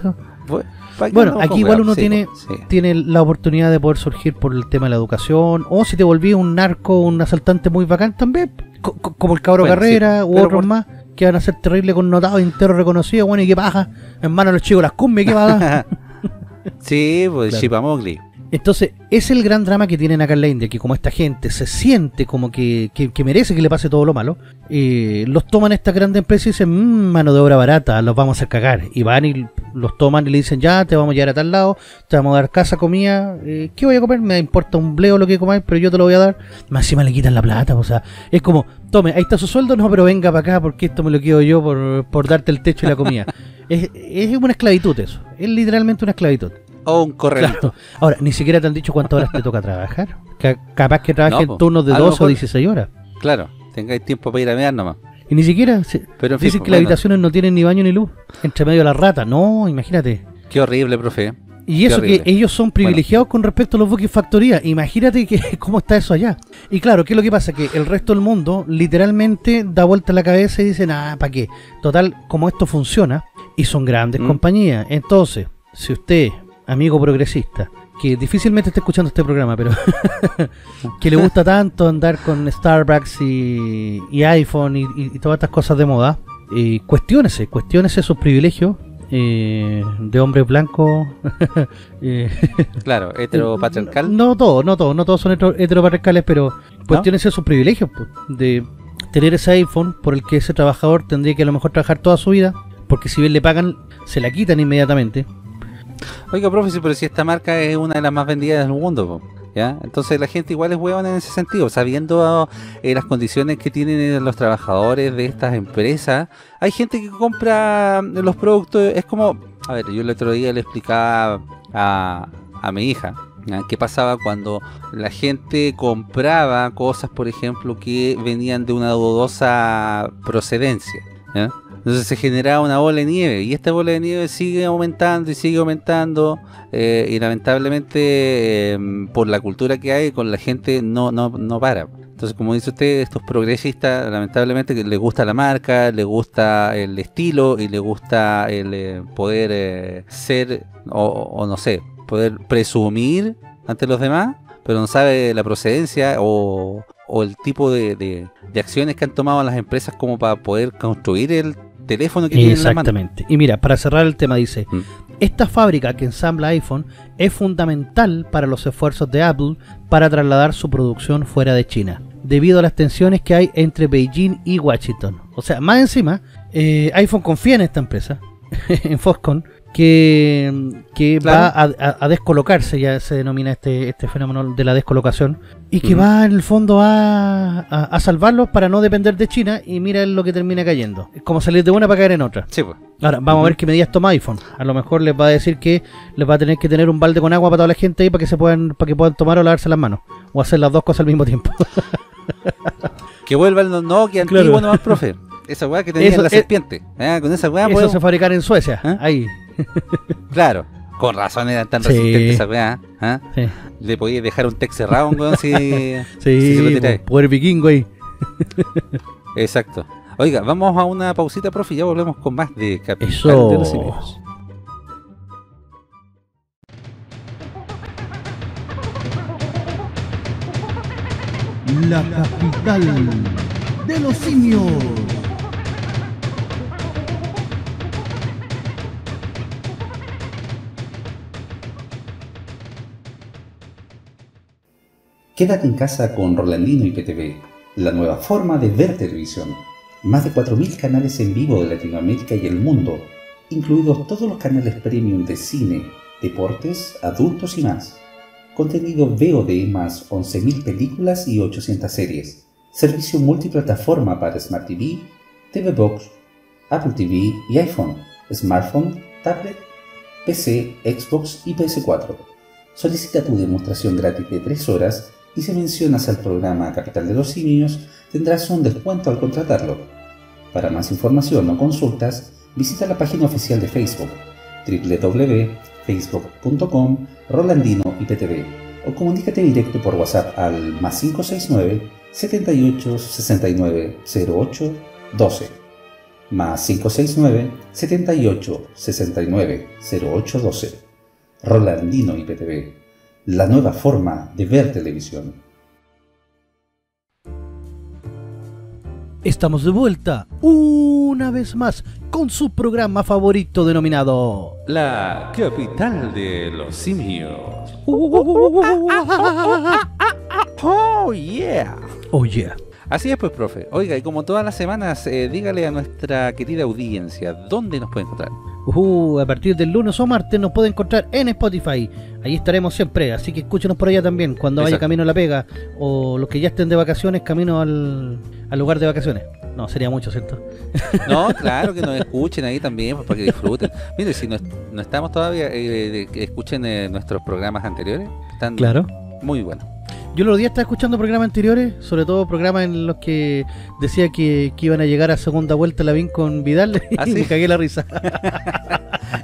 Pues, Bueno, no, aquí igual uno sí, tiene, sí. tiene la oportunidad de poder surgir por el tema de la educación, o si te volví un narco, un asaltante muy bacán también, co co como el Cabro bueno, Carrera sí, u otros por... más, que van a ser terrible connotados, enteros reconocidos, bueno, y qué paja, hermano, los chicos las cumbres, qué paja. Sí, pues claro. Chipi Mogli. Entonces, es el gran drama que tienen acá en la India, que como esta gente se siente como que, que, que merece que le pase todo lo malo, eh, los toman estas grandes empresas y dicen, mmm, mano de obra barata, los vamos a cagar. Y van y los toman y le dicen, ya, te vamos a llevar a tal lado, te vamos a dar casa, comida, eh, ¿qué voy a comer? Me importa un bleo lo que comáis, pero yo te lo voy a dar. Más encima le quitan la plata, o sea, es como, tome, ahí está su sueldo, no, pero venga para acá porque esto me lo quedo yo por, por darte el techo y la comida. es, es una esclavitud eso, es literalmente una esclavitud. O un correo. Claro. Ahora, ni siquiera te han dicho cuántas horas te toca trabajar. C capaz que trabajes no, en turnos de doce o dieciséis horas. Claro, tengáis tiempo para ir a mear nomás. Y ni siquiera. Si, Pero en dicen fin, que bueno. Las habitaciones no tienen ni baño ni luz. Entre medio de las ratas. No, imagínate. Qué horrible, profe. Y eso que ellos son privilegiados bueno. con respecto a los buques factoría. Imagínate que, cómo está eso allá. Y claro, ¿qué es lo que pasa? Que el resto del mundo literalmente da vuelta la cabeza y dice, ah, ¿para qué? Total, como esto funciona. Y son grandes mm. compañías. Entonces, si usted... amigo progresista, que difícilmente está escuchando este programa, pero que le gusta tanto andar con Starbucks y, y iPhone y, y todas estas cosas de moda, y cuestiónese, cuestiónese sus privilegios eh, de hombre blanco. eh, claro, heteropatriarcal. No todos, no todos, no todos son heteropatriarcales, pero cuestiónese ¿no? sus privilegios de tener ese iPhone por el que ese trabajador tendría que a lo mejor trabajar toda su vida, porque si bien le pagan, se la quitan inmediatamente. Oiga, profe, pero si esta marca es una de las más vendidas del mundo, ¿ya? Entonces la gente igual es huevona en ese sentido, sabiendo eh, las condiciones que tienen los trabajadores de estas empresas. Hay gente que compra los productos, es como... A ver, yo el otro día le explicaba a, a mi hija, ¿ya? Qué pasaba cuando la gente compraba cosas, por ejemplo, que venían de una dudosa procedencia, ¿ya? Entonces se generaba una bola de nieve y esta bola de nieve sigue aumentando y sigue aumentando eh, y lamentablemente eh, por la cultura que hay con la gente no, no, no para. Entonces, como dice usted, estos progresistas lamentablemente les gusta la marca, les gusta el estilo y les gusta el eh, poder eh, ser o, o no sé, poder presumir ante los demás, pero no sabe la procedencia o, o el tipo de, de, de acciones que han tomado las empresas como para poder construir el teléfono que tiene en la mano. Exactamente. Y mira, para cerrar el tema dice, ¿Mm? esta fábrica que ensambla iPhone es fundamental para los esfuerzos de Apple para trasladar su producción fuera de China, debido a las tensiones que hay entre Beijing y Washington. O sea, más encima, eh, iPhone confía en esta empresa, en Foxconn, que, que claro. va a, a, a descolocarse, ya se denomina este, este fenómeno de la descolocación, y que mm. va en el fondo a, a, a salvarlos para no depender de China, y mira lo que termina cayendo. Es como salir de una para caer en otra. Sí, pues. Ahora, vamos mm. a ver qué medidas toma iPhone. A lo mejor les va a decir que les va a tener que tener un balde con agua para toda la gente ahí para que se puedan, para que puedan tomar o lavarse las manos, o hacer las dos cosas al mismo tiempo. Que vuelva el Nokia antiguo claro. nomás, profe. Esa weá que tenía eso, la es, serpiente. ¿Eh? Con esa weá eso podemos... se fabricar en Suecia, ¿eh? Ahí. Claro, con razón eran tan sí. resistentes esa weá. ¿Eh? Sí. Le podías dejar un text cerrado, weón, si, sí, si se lo tiraba. Poder vikingo ahí. Exacto. Oiga, vamos a una pausita, profe, y ya volvemos con más de Capital eso. De los Simios. La capital de los simios. Quédate en casa con Rolandino I P T V, la nueva forma de ver televisión. Más de cuatro mil canales en vivo de Latinoamérica y el mundo, incluidos todos los canales premium de cine, deportes, adultos y más. Contenido V O D más once mil películas y ochocientas series. Servicio multiplataforma para Smart T V, T V Box, Apple T V y iPhone, smartphone, tablet, P C, Xbox y P S cuatro. Solicita tu demostración gratis de tres horas y si mencionas al programa Capital de los Simios, tendrás un descuento al contratarlo. Para más información o consultas, visita la página oficial de Facebook w w w punto facebook punto com Rolandino I P T V o comunícate directo por WhatsApp al más cinco seis nueve, setenta y ocho, sesenta y nueve, cero ocho, doce más cinco seis nueve, setenta y ocho, sesenta y nueve, cero ocho, doce. Rolandino I P T V, la nueva forma de ver televisión. Estamos de vuelta, una vez más, con su programa favorito denominado... La Capital de los Simios. Oh yeah. Oh yeah. Así es pues, profe. Oiga, y como todas las semanas, eh, dígale a nuestra querida audiencia, ¿dónde nos puede encontrar? Uh, a partir del lunes o martes nos puede encontrar en Spotify. Ahí estaremos siempre, así que escúchenos por allá también cuando Exacto. vaya camino a la pega, o los que ya estén de vacaciones, camino al, al lugar de vacaciones. No, sería mucho, ¿cierto? No, claro, que nos escuchen ahí también, pues, para que disfruten. Mire, si no, no estamos todavía, eh, que escuchen eh, nuestros programas anteriores. Están claro. muy buenos. Yo los días estaba escuchando programas anteriores, sobre todo programas en los que decía que, que iban a llegar a segunda vuelta Lavín con Vidal, ¿Ah, y sí? me cagué la risa.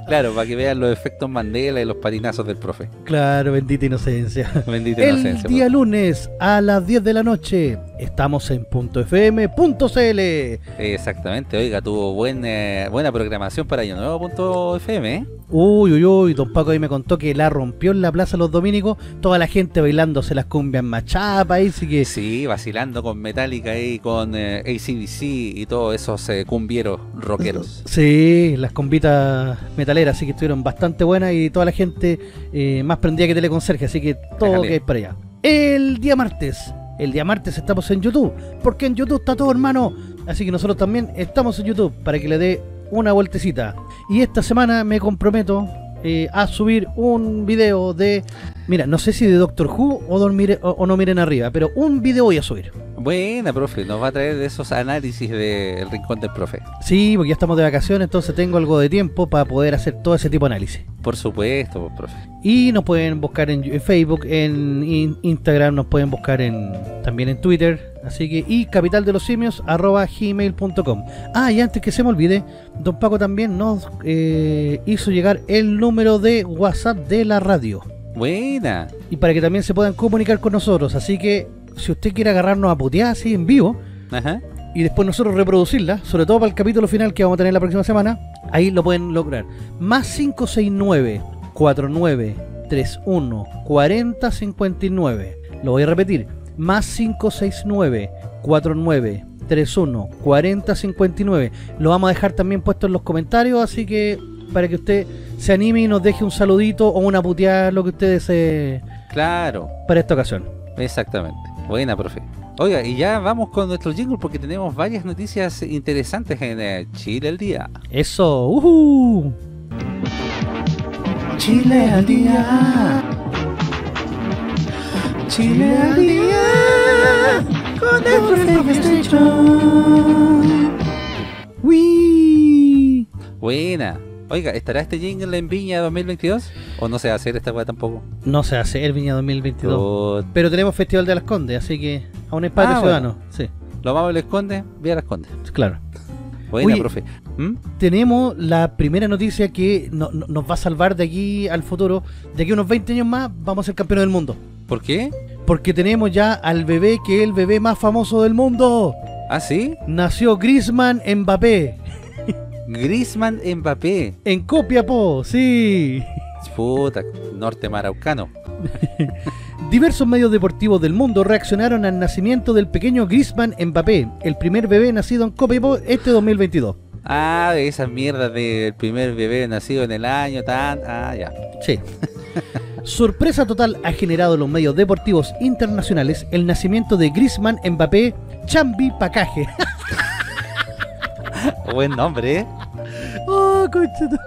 Claro, para que vean los efectos Mandela y los patinazos del profe. Claro, bendita inocencia. Bendita El inocencia, día profe. Lunes a las diez de la noche estamos en punto f m punto c l. Exactamente, oiga, tuvo buena, buena programación para Año Nuevo punto f m, ¿eh? Uy, uy, uy, don Paco ahí me contó que la rompió en la plaza los dominicos, toda la gente bailándose las cumbias machapa ahí, sí que... Sí, vacilando con Metallica y con eh, A C D C y todos esos eh, cumbieros rockeros. Sí, las cumbitas metaleras, así que estuvieron bastante buenas y toda la gente eh, más prendida que Teleconserje, así que todo Déjale. que hay para allá. El día martes, el día martes estamos en YouTube, porque en YouTube está todo, hermano, así que nosotros también estamos en YouTube para que le dé una vueltecita. Y esta semana me comprometo eh, a subir un video de... Mira, no sé si de Doctor Who o, dormire, o, o No Miren Arriba, pero un video voy a subir. Buena, profe, nos va a traer esos análisis del rincón del profe. Sí, porque ya estamos de vacaciones, entonces tengo algo de tiempo para poder hacer todo ese tipo de análisis. Por supuesto, profe. Y nos pueden buscar en, en Facebook, en in, Instagram, nos pueden buscar en también en Twitter, así que y capital de los simios arroba gmail punto com. Ah, y antes que se me olvide, don Paco también nos eh, hizo llegar el número de WhatsApp de la radio. Buena. Y para que también se puedan comunicar con nosotros. Así que si usted quiere agarrarnos a putear así en vivo, Ajá. y después nosotros reproducirla, sobre todo para el capítulo final que vamos a tener la próxima semana, ahí lo pueden lograr. Más cinco seis nueve, cuatro nueve tres uno, cuatro cero cinco nueve. Lo voy a repetir. Más cinco seis nueve, cuatro nueve tres uno, cuatro cero cinco nueve. Lo vamos a dejar también puesto en los comentarios, así que... para que usted se anime y nos deje un saludito o una puteada, lo que ustedes eh, claro para esta ocasión. Exactamente. Buena, profe. Oiga, y ya vamos con nuestro jingle porque tenemos varias noticias interesantes en eh, Chile al día. Eso. Uh-huh. Chile al día. Chile al día. Con el profe John. Uy. Buena. Oiga, ¿estará este jingle en Viña dos mil veintidós? ¿O no se va a hacer esta weá tampoco? No se va a hacer Viña dos mil veintidós. Good. Pero tenemos Festival de Las Condes, así que a un espacio ah, ciudadano. Bueno. Sí. Lo vamos a Las Condes, vía Las Condes. Claro. Buena, Uy, profe. ¿Mm? Tenemos la primera noticia que no, no, nos va a salvar de aquí al futuro. De aquí a unos veinte años más vamos a ser campeones del mundo. ¿Por qué? Porque tenemos ya al bebé que es el bebé más famoso del mundo. ¿Ah, sí? Nació Griezmann Mbappé. Griezmann Mbappé. En Copiapó, sí. Puta, norte maraucano. Diversos medios deportivos del mundo reaccionaron al nacimiento del pequeño Griezmann Mbappé, el primer bebé nacido en Copiapó este dos mil veintidós. Ah, esas mierdas del primer bebé nacido en el año tan... Ah, ya. Sí. Sorpresa total ha generado en los medios deportivos internacionales el nacimiento de Griezmann Mbappé Chambi Pacaje. Buen nombre, ¿eh? Oh, conchito.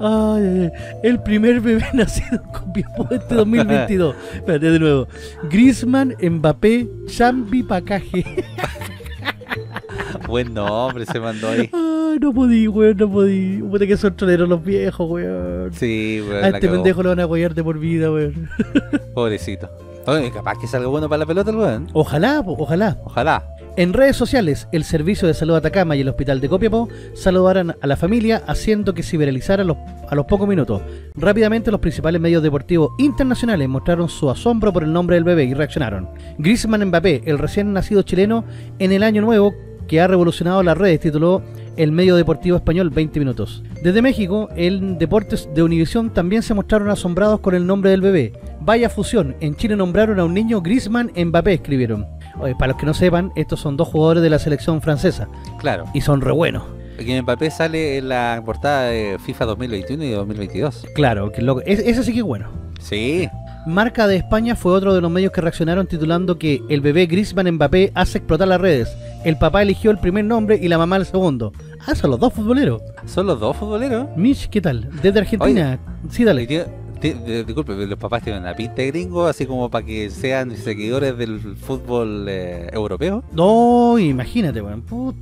Ay, el primer bebé nacido con Copiapó este dos mil veintidós. Espérate de nuevo. Griezmann Mbappé Chambi Pacaje. Buen nombre se mandó ahí. Ay, no podí, weón, no podí. Puta que son troleros los viejos, weón. Sí, weón. A este pendejo lo van a apoyar de por vida, weón. Pobrecito. Oye, capaz que salga bueno para la pelota el weón. Ojalá, ojalá. Ojalá. En redes sociales, el Servicio de Salud de Atacama y el Hospital de Copiapó saludaron a la familia haciendo que se viralizara los, a los pocos minutos. Rápidamente los principales medios deportivos internacionales mostraron su asombro por el nombre del bebé y reaccionaron. Griezmann Mbappé, el recién nacido chileno en el año nuevo que ha revolucionado las redes, tituló el medio deportivo español veinte minutos. Desde México, en Deportes de Univisión también se mostraron asombrados con el nombre del bebé. Vaya fusión, en Chile nombraron a un niño Griezmann Mbappé, escribieron. Oye, para los que no sepan, estos son dos jugadores de la selección francesa. Claro. Y son re buenos. Porque Mbappé sale en la portada de FIFA dos mil veintiuno y dos mil veintidós. Claro, que loco. Es, ese sí que es bueno. Sí. Marca de España fue otro de los medios que reaccionaron titulando que el bebé Griezmann Mbappé hace explotar las redes. El papá eligió el primer nombre y la mamá el segundo. Ah, son los dos futboleros. ¿Son los dos futboleros? Mitch, ¿qué tal? Desde Argentina. Oye, sí, dale. Tío, tío, disculpe, los papás tienen una pinta de gringo, así como para que sean seguidores del fútbol eh, europeo. No, imagínate, weón. Puta.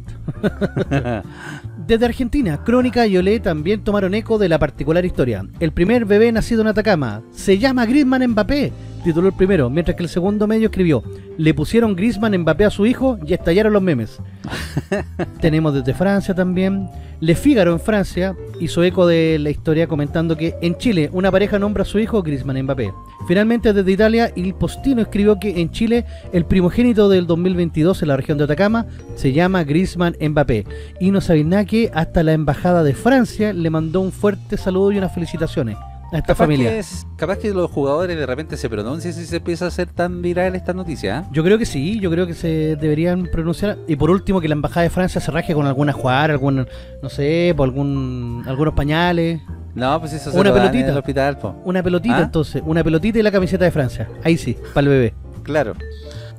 Desde Argentina, Crónica y Olé también tomaron eco de la particular historia. El primer bebé nacido en Atacama se llama Griezmann Mbappé, tituló el primero, mientras que el segundo medio escribió: le pusieron Griezmann Mbappé a su hijo y estallaron los memes. Tenemos desde Francia también. Le Figaro en Francia hizo eco de la historia comentando que en Chile una pareja nombra a su hijo Griezmann Mbappé. Finalmente, desde Italia, Il Postino escribió que en Chile el primogénito del dos mil veintidós en la región de Atacama se llama Griezmann Mbappé. Y no sabéis nada que hasta la embajada de Francia le mandó un fuerte saludo y unas felicitaciones a esta capaz familia. Que es, capaz que los jugadores de repente se pronuncian si se empieza a hacer tan viral esta noticia, ¿eh? Yo creo que sí, yo creo que se deberían pronunciar. Y por último, que la embajada de Francia se raje con alguna jugar, algún, no sé, por algún, algunos pañales. No, pues eso se una lo pelotita, dan en el hospital, po. Una pelotita, ¿ah? Entonces, una pelotita y la camiseta de Francia. Ahí sí, para el bebé. Claro.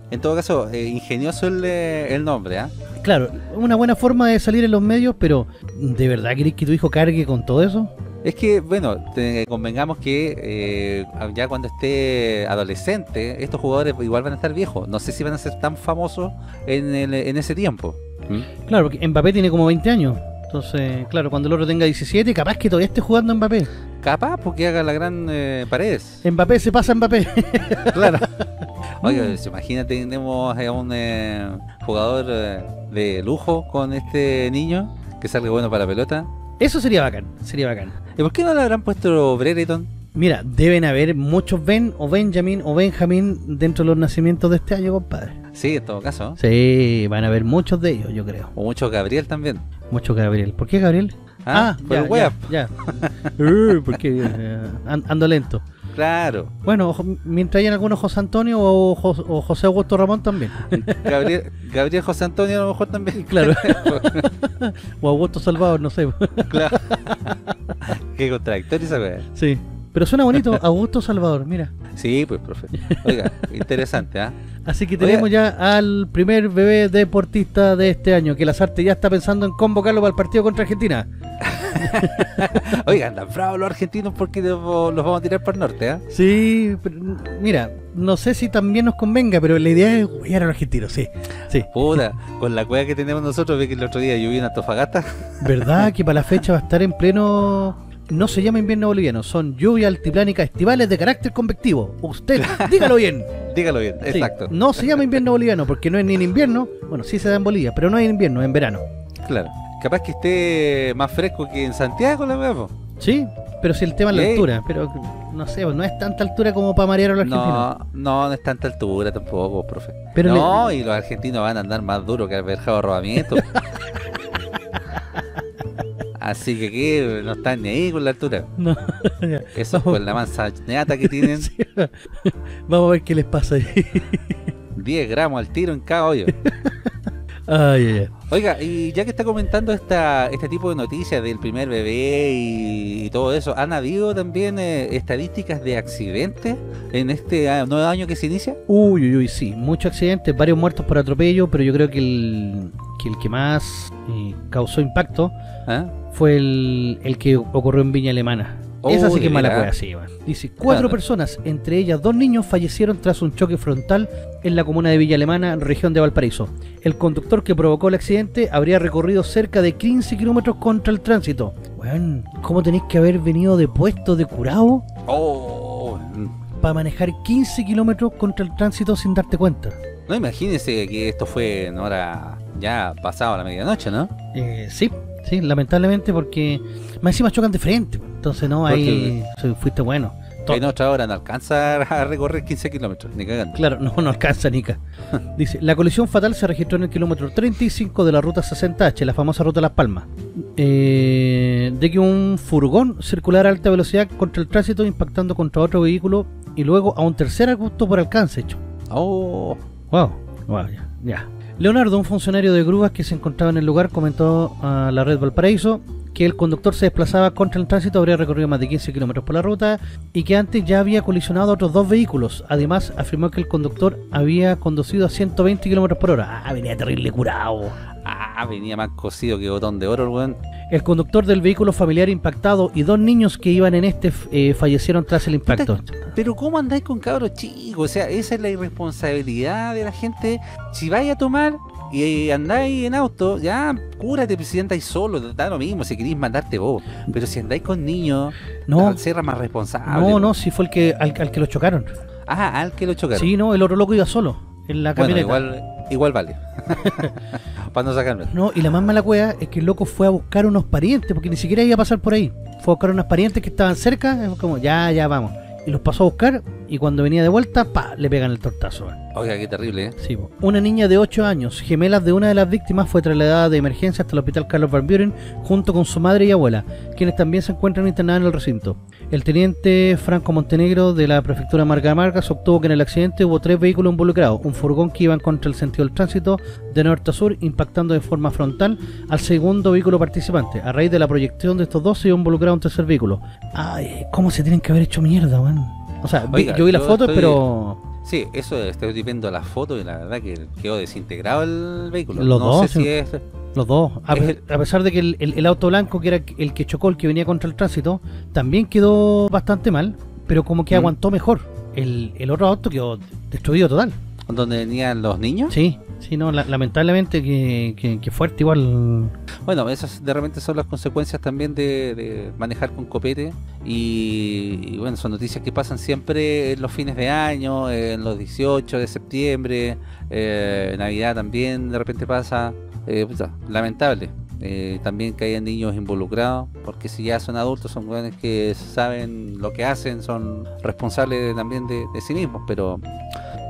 En todo caso, eh, ingenioso el, el nombre, ¿ah? ¿eh? Claro, una buena forma de salir en los medios, pero ¿de verdad querés que tu hijo cargue con todo eso? Es que, bueno, te, convengamos que eh, ya cuando esté adolescente, estos jugadores igual van a estar viejos. No sé si van a ser tan famosos en, el, en ese tiempo. ¿Mm? Claro, porque Mbappé tiene como veinte años. Entonces, claro, cuando el otro tenga diecisiete, capaz que todavía esté jugando Mbappé. Capaz, porque haga la gran eh, Paredes. Mbappé se pasa Mbappé. Claro. Oye, imagínate, tenemos a un eh, jugador eh, de lujo con este niño que sale bueno para la pelota. Eso sería bacán, sería bacán. ¿Y por qué no le habrán puesto Brereton? Mira, deben haber muchos Ben o Benjamin o Benjamín dentro de los nacimientos de este año, compadre. Sí, en todo caso. Sí, van a haber muchos de ellos, yo creo. O muchos Gabriel también. Muchos Gabriel. ¿Por qué Gabriel? Ah, ah por ya, el web. Ya, ya. uh, porque uh, ando lento. Claro. Bueno, mientras hayan algunos José Antonio o, jo o José Augusto Ramón también. Gabriel, Gabriel José Antonio a lo mejor también. Claro. O Augusto Salvador, no sé. Claro. Qué contradictorio esa cosa. Sí. Pero suena bonito, Augusto Salvador, mira. Sí, pues, profe. Oiga, interesante, ¿ah? ¿eh? Así que tenemos Oiga. ya al primer bebé deportista de este año, que Lazarte ya está pensando en convocarlo para el partido contra Argentina. Oiga, andan bravos los argentinos porque los vamos a tirar para el norte, ¿ah? ¿eh? Sí, pero, mira, no sé si también nos convenga, pero la idea es huear a los argentinos, sí. sí. Puta, con la cueva que tenemos nosotros, ve que el otro día llovió en Antofagasta. ¿Verdad? Que para la fecha va a estar en pleno... No se llama invierno boliviano, son lluvias altiplánicas estivales de carácter convectivo. Usted, dígalo bien. Dígalo bien, sí, exacto. No se llama invierno boliviano porque no es ni en invierno. Bueno, sí se da en Bolivia, pero no es en invierno, es en verano. Claro, capaz que esté más fresco que en Santiago, la verdad. Sí, pero si el tema es la altura. Pero no sé, no es tanta altura como para marear a los argentinos. No, no, no es tanta altura tampoco, profe. Pero no, le... y los argentinos van a andar más duro que el verjado de robamiento. Así que ¿qué? No están ni ahí con la altura. No. Eso es con la manzaneata que tienen. Sí. Vamos a ver qué les pasa ahí. diez gramos al tiro en cada hoyo. Oh, yeah, yeah. Oiga, y ya que está comentando esta, este tipo de noticias del primer bebé y, y todo eso, ¿han habido también eh, estadísticas de accidentes en este año, nuevo año que se inicia? Uy, uy, uy, sí, muchos accidentes, varios muertos por atropello, pero yo creo que el que, el que más eh, causó impacto ¿Ah? fue el, el que ocurrió en Viña Alemana. Oh, esa sí que es mala cueva, sí, Iván. Dice, cuatro claro. personas, entre ellas dos niños, fallecieron tras un choque frontal en la comuna de Villa Alemana, región de Valparaíso. El conductor que provocó el accidente habría recorrido cerca de quince kilómetros contra el tránsito. Bueno, ¿cómo tenéis que haber venido de puesto de curado? Oh. Para manejar quince kilómetros contra el tránsito sin darte cuenta. No, imagínense que esto fue en hora ya pasada la medianoche, ¿no? Eh, sí. Sí, lamentablemente porque más encima chocan de frente. Entonces no, ahí fuiste bueno. Que nuestra obra no alcanza a recorrer quince kilómetros, ni cagando. Claro, no, no alcanza, Nica. Dice, la colisión fatal se registró en el kilómetro treinta y cinco de la ruta sesenta H, la famosa ruta Las Palmas, eh, de que un furgón circulara a alta velocidad contra el tránsito, impactando contra otro vehículo y luego a un tercer arbusto por alcance hecho. Oh, wow, wow, ya, ya. Leonardo, un funcionario de grúas que se encontraba en el lugar, comentó a la red Valparaíso que el conductor se desplazaba contra el tránsito, habría recorrido más de quince kilómetros por la ruta y que antes ya había colisionado otros dos vehículos. Además, afirmó que el conductor había conducido a ciento veinte kilómetros por hora. Ah, venía terrible curado. Ah, venía más cocido que botón de oro, weón. El conductor del vehículo familiar impactado y dos niños que iban en este eh, fallecieron tras el impacto. Pero ¿cómo andáis con cabros chicos? O sea, esa es la irresponsabilidad de la gente. Si vais a tomar y andáis en auto, ya cúrate, si andáis solo, da lo mismo, si queréis matarte vos. Pero si andáis con niños, no, será más responsable. No, no, si fue el que al, al que lo chocaron. Ah, al que lo chocaron. Sí, no, el otro loco iba solo en la camioneta. Bueno, igual, igual vale. Para no sacarme. No, y la más mala cueva es que el loco fue a buscar unos parientes, porque ni siquiera iba a pasar por ahí. Fue a buscar unos parientes que estaban cerca, como ya, ya vamos. Y los pasó a buscar, y cuando venía de vuelta, pa, le pegan el tortazo. Oiga, qué terrible, ¿eh? Sí, po. Una niña de ocho años, gemela de una de las víctimas, fue trasladada de emergencia hasta el hospital Carlos Van Buren junto con su madre y abuela, quienes también se encuentran internadas en el recinto. El teniente Franco Montenegro de la prefectura Marca de Marca obtuvo que en el accidente hubo tres vehículos involucrados, un furgón que iba contra el sentido del tránsito de norte a sur, impactando de forma frontal al segundo vehículo participante. A raíz de la proyección de estos dos se iba involucrado un tercer vehículo. Ay, cómo se tienen que haber hecho mierda, man. O sea, Oiga, vi, yo vi las fotos, estoy... pero... Sí, eso estoy viendo las fotos y la verdad que quedó desintegrado el vehículo. Los no dos, sé si es... los dos. A, es pe a pesar de que el, el, el auto blanco, que era el que chocó, el que venía contra el tránsito, también quedó bastante mal, pero como que mm. aguantó mejor. El, el otro auto quedó destruido total. ¿Donde venían los niños? Sí, sí, no, la lamentablemente que, que, que fuerte igual. Bueno, esas de repente son las consecuencias también de, de manejar con copete. Y, y bueno, son noticias que pasan siempre en los fines de año, en los dieciocho de septiembre, eh, Navidad también de repente pasa. Eh, pues, lamentable. Eh, también que hayan niños involucrados, porque si ya son adultos, son jóvenes que saben lo que hacen, son responsables de, también de, de sí mismos, pero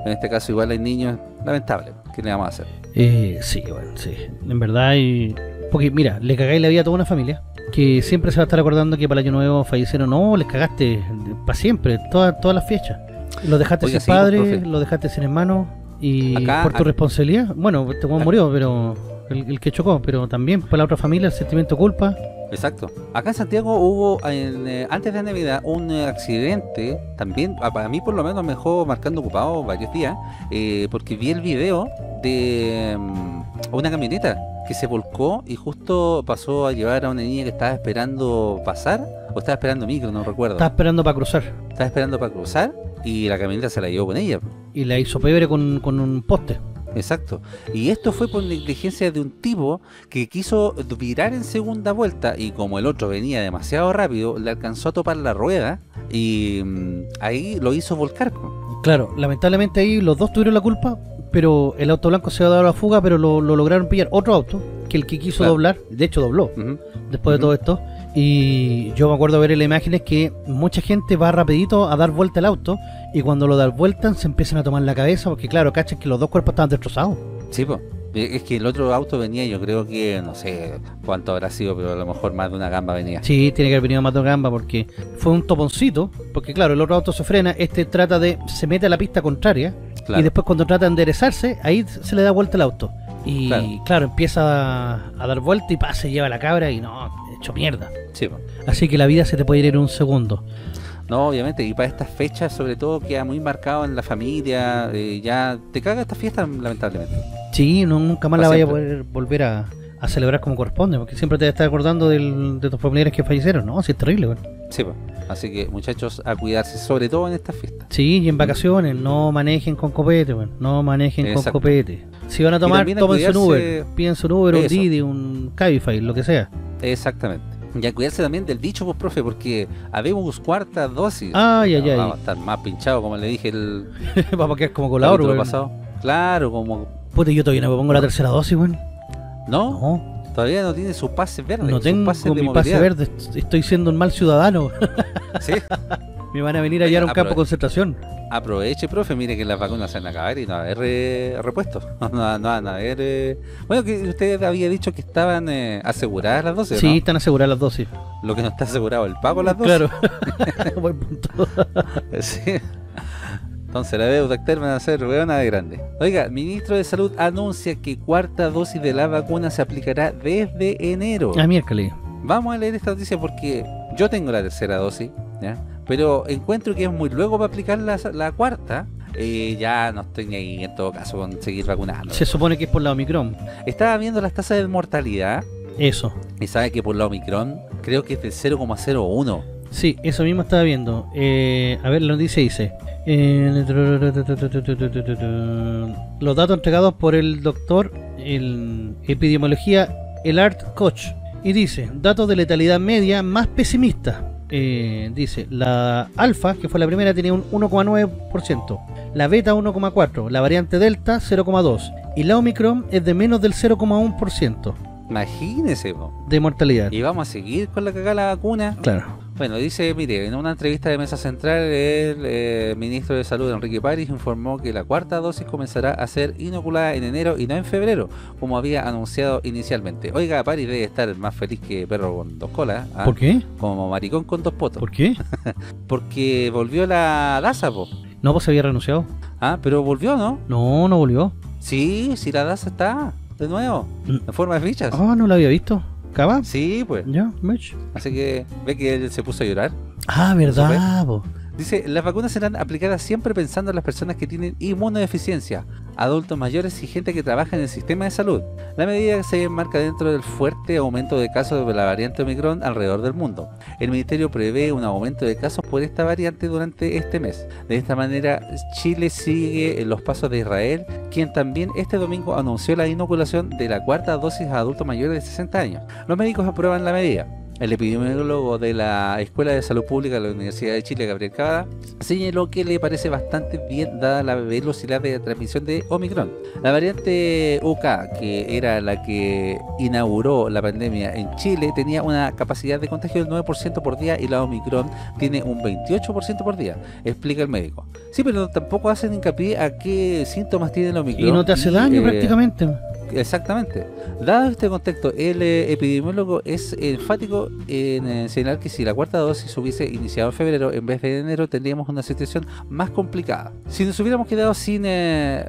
en este caso igual hay niños, lamentable, ¿qué le vamos a hacer? Eh, sí, bueno, sí, en verdad, y... porque mira, le cagáis la vida a toda una familia, que siempre se va a estar acordando que para el año nuevo fallecieron, no, les cagaste para siempre, todas todas las fiestas, los dejaste Oiga, sin sí, padre, los dejaste sin hermano, y acá, por tu acá. responsabilidad, bueno, este Juan murió, pero... El, el que chocó, pero también para la otra familia el sentimiento de culpa. Exacto. Acá en Santiago hubo, en, eh, antes de Navidad, un eh, accidente. También, para mí por lo menos me dejó marcando ocupado varios días, eh, porque vi el video de um, una camioneta que se volcó y justo pasó a llevar a una niña que estaba esperando pasar, o estaba esperando micro, no recuerdo. Estaba esperando para cruzar. Estaba esperando para cruzar y la camioneta se la llevó con ella. Y la hizo pebre con, con un poste. Exacto, y esto fue por negligencia de un tipo que quiso virar en segunda vuelta y como el otro venía demasiado rápido, le alcanzó a topar la rueda y ahí lo hizo volcar. Claro, lamentablemente ahí los dos tuvieron la culpa, pero el auto blanco se ha dado la fuga, pero lo, lo lograron pillar otro auto, que el que quiso claro. doblar, de hecho dobló, uh-huh. después uh-huh. de todo esto. Y yo me acuerdo ver en las imágenes que mucha gente va rapidito a dar vuelta al auto y cuando lo dan vuelta se empiezan a tomar la cabeza porque claro, cachan que los dos cuerpos estaban destrozados. Sí, pues. Es que el otro auto venía, yo creo que, no sé cuánto habrá sido, pero a lo mejor más de una gamba venía. Sí, tiene que haber venido más de una gamba porque fue un toponcito, porque claro, el otro auto se frena, este trata de, se mete a la pista contraria claro. y después cuando trata de enderezarse, ahí se le da vuelta el auto. Y claro, claro empieza a, a dar vuelta y pa, se lleva la cabra y no, hecho mierda. Sí, pues. Así que la vida se te puede ir en un segundo. No, obviamente, y para estas fechas sobre todo queda muy marcado en la familia, eh, ya te caga esta fiesta lamentablemente. Sí, no, nunca más para la siempre. Vaya a poder volver a, a celebrar como corresponde, porque siempre te estás acordando del, de tus familiares que fallecieron, ¿no? Así es terrible, bueno. Sí, pues. Así que muchachos, a cuidarse, sobre todo en estas fiestas. Sí, y en vacaciones, no manejen con copete, bueno, no manejen Exacto. con copete. Si van a tomar, tomen su Uber, piden su Uber, un Didi, un Cabify, lo que sea. Exactamente. Y a cuidarse también del dicho, pues, profe, porque habemos cuarta dosis. Ay, ay, no, ay. Vamos a estar más pinchados, como le dije el... Vamos a quedar como colador, güey. Pasado. Claro, como... Puta, yo todavía no me pongo la tercera dosis, güey. ¿No? No. Todavía no tiene su pase verde. No tengo mi pase verde. Estoy siendo un mal ciudadano. Sí. Me van a venir allá a un campo de concentración. Aproveche, profe, mire que las vacunas se van a acabar y no va a haber eh, repuestos. No, no van a haber... Eh... Bueno, que usted había dicho que estaban eh, aseguradas las dosis, sí, ¿no? Están aseguradas las dosis. Lo que no está asegurado, el pago las dosis. Claro. Buen punto. Sí. Entonces la deuda externa va a ser huevona de grande. Oiga, ministro de Salud anuncia que cuarta dosis de la vacuna se aplicará desde enero. A miércoles. Vamos a leer esta noticia porque yo tengo la tercera dosis, ¿ya? Pero encuentro que es muy luego para aplicar la, la cuarta. Eh, ya no estoy ni ahí en todo caso con seguir vacunando. Se supone que es por la Omicron. Estaba viendo las tasas de mortalidad. Eso. Y sabe que por la Omicron creo que es del cero coma cero uno. Sí, eso mismo estaba viendo. Eh, a ver, lo dice, dice. Eh, los datos entregados por el doctor en epidemiología Elard Koch. Y dice, datos de letalidad media más pesimista. Eh, dice, la alfa, que fue la primera, tenía un uno coma nueve por ciento. La beta uno coma cuatro por ciento. La variante delta cero coma dos por ciento. Y la Omicron es de menos del cero coma uno por ciento. Imagínese, po. De mortalidad. Y vamos a seguir con la cagada la vacuna. Claro. Bueno, dice, mire, en una entrevista de Mesa Central, el eh, ministro de Salud, Enrique París, informó que la cuarta dosis comenzará a ser inoculada en enero y no en febrero, como había anunciado inicialmente. Oiga, París debe estar más feliz que perro con dos colas. ¿Ah? ¿Por qué? Como maricón con dos potos. ¿Por qué? Porque volvió la Daza, po. No, pues se había renunciado. Ah, pero volvió, ¿no? No, no volvió. Sí, sí, la Daza está, de nuevo, en forma de fichas. Ah, oh, no la había visto. ¿Acaba? Sí, pues. Ya, Mitch. Así que ve que él se puso a llorar. Ah, verdad. Dice, las vacunas serán aplicadas siempre pensando en las personas que tienen inmunodeficiencia, adultos mayores y gente que trabaja en el sistema de salud. La medida se enmarca dentro del fuerte aumento de casos de la variante Omicron alrededor del mundo. El ministerio prevé un aumento de casos por esta variante durante este mes. De esta manera, Chile sigue los pasos de Israel, quien también este domingo anunció la inoculación de la cuarta dosis a adultos mayores de sesenta años. Los médicos aprueban la medida. El epidemiólogo de la Escuela de Salud Pública de la Universidad de Chile, Gabriel Cavada, señaló que le parece bastante bien dada la velocidad de transmisión de Omicron. La variante U K, que era la que inauguró la pandemia en Chile, tenía una capacidad de contagio del nueve por ciento por día y la Omicron tiene un veintiocho por ciento por día, explica el médico. Sí, pero tampoco hacen hincapié a qué síntomas tiene la Omicron. Y no te hace daño eh, prácticamente. Exactamente. Dado este contexto, el eh, epidemiólogo es enfático en eh, señalar que si la cuarta dosis hubiese iniciado en febrero en vez de enero, tendríamos una situación más complicada. Si nos hubiéramos quedado sin eh,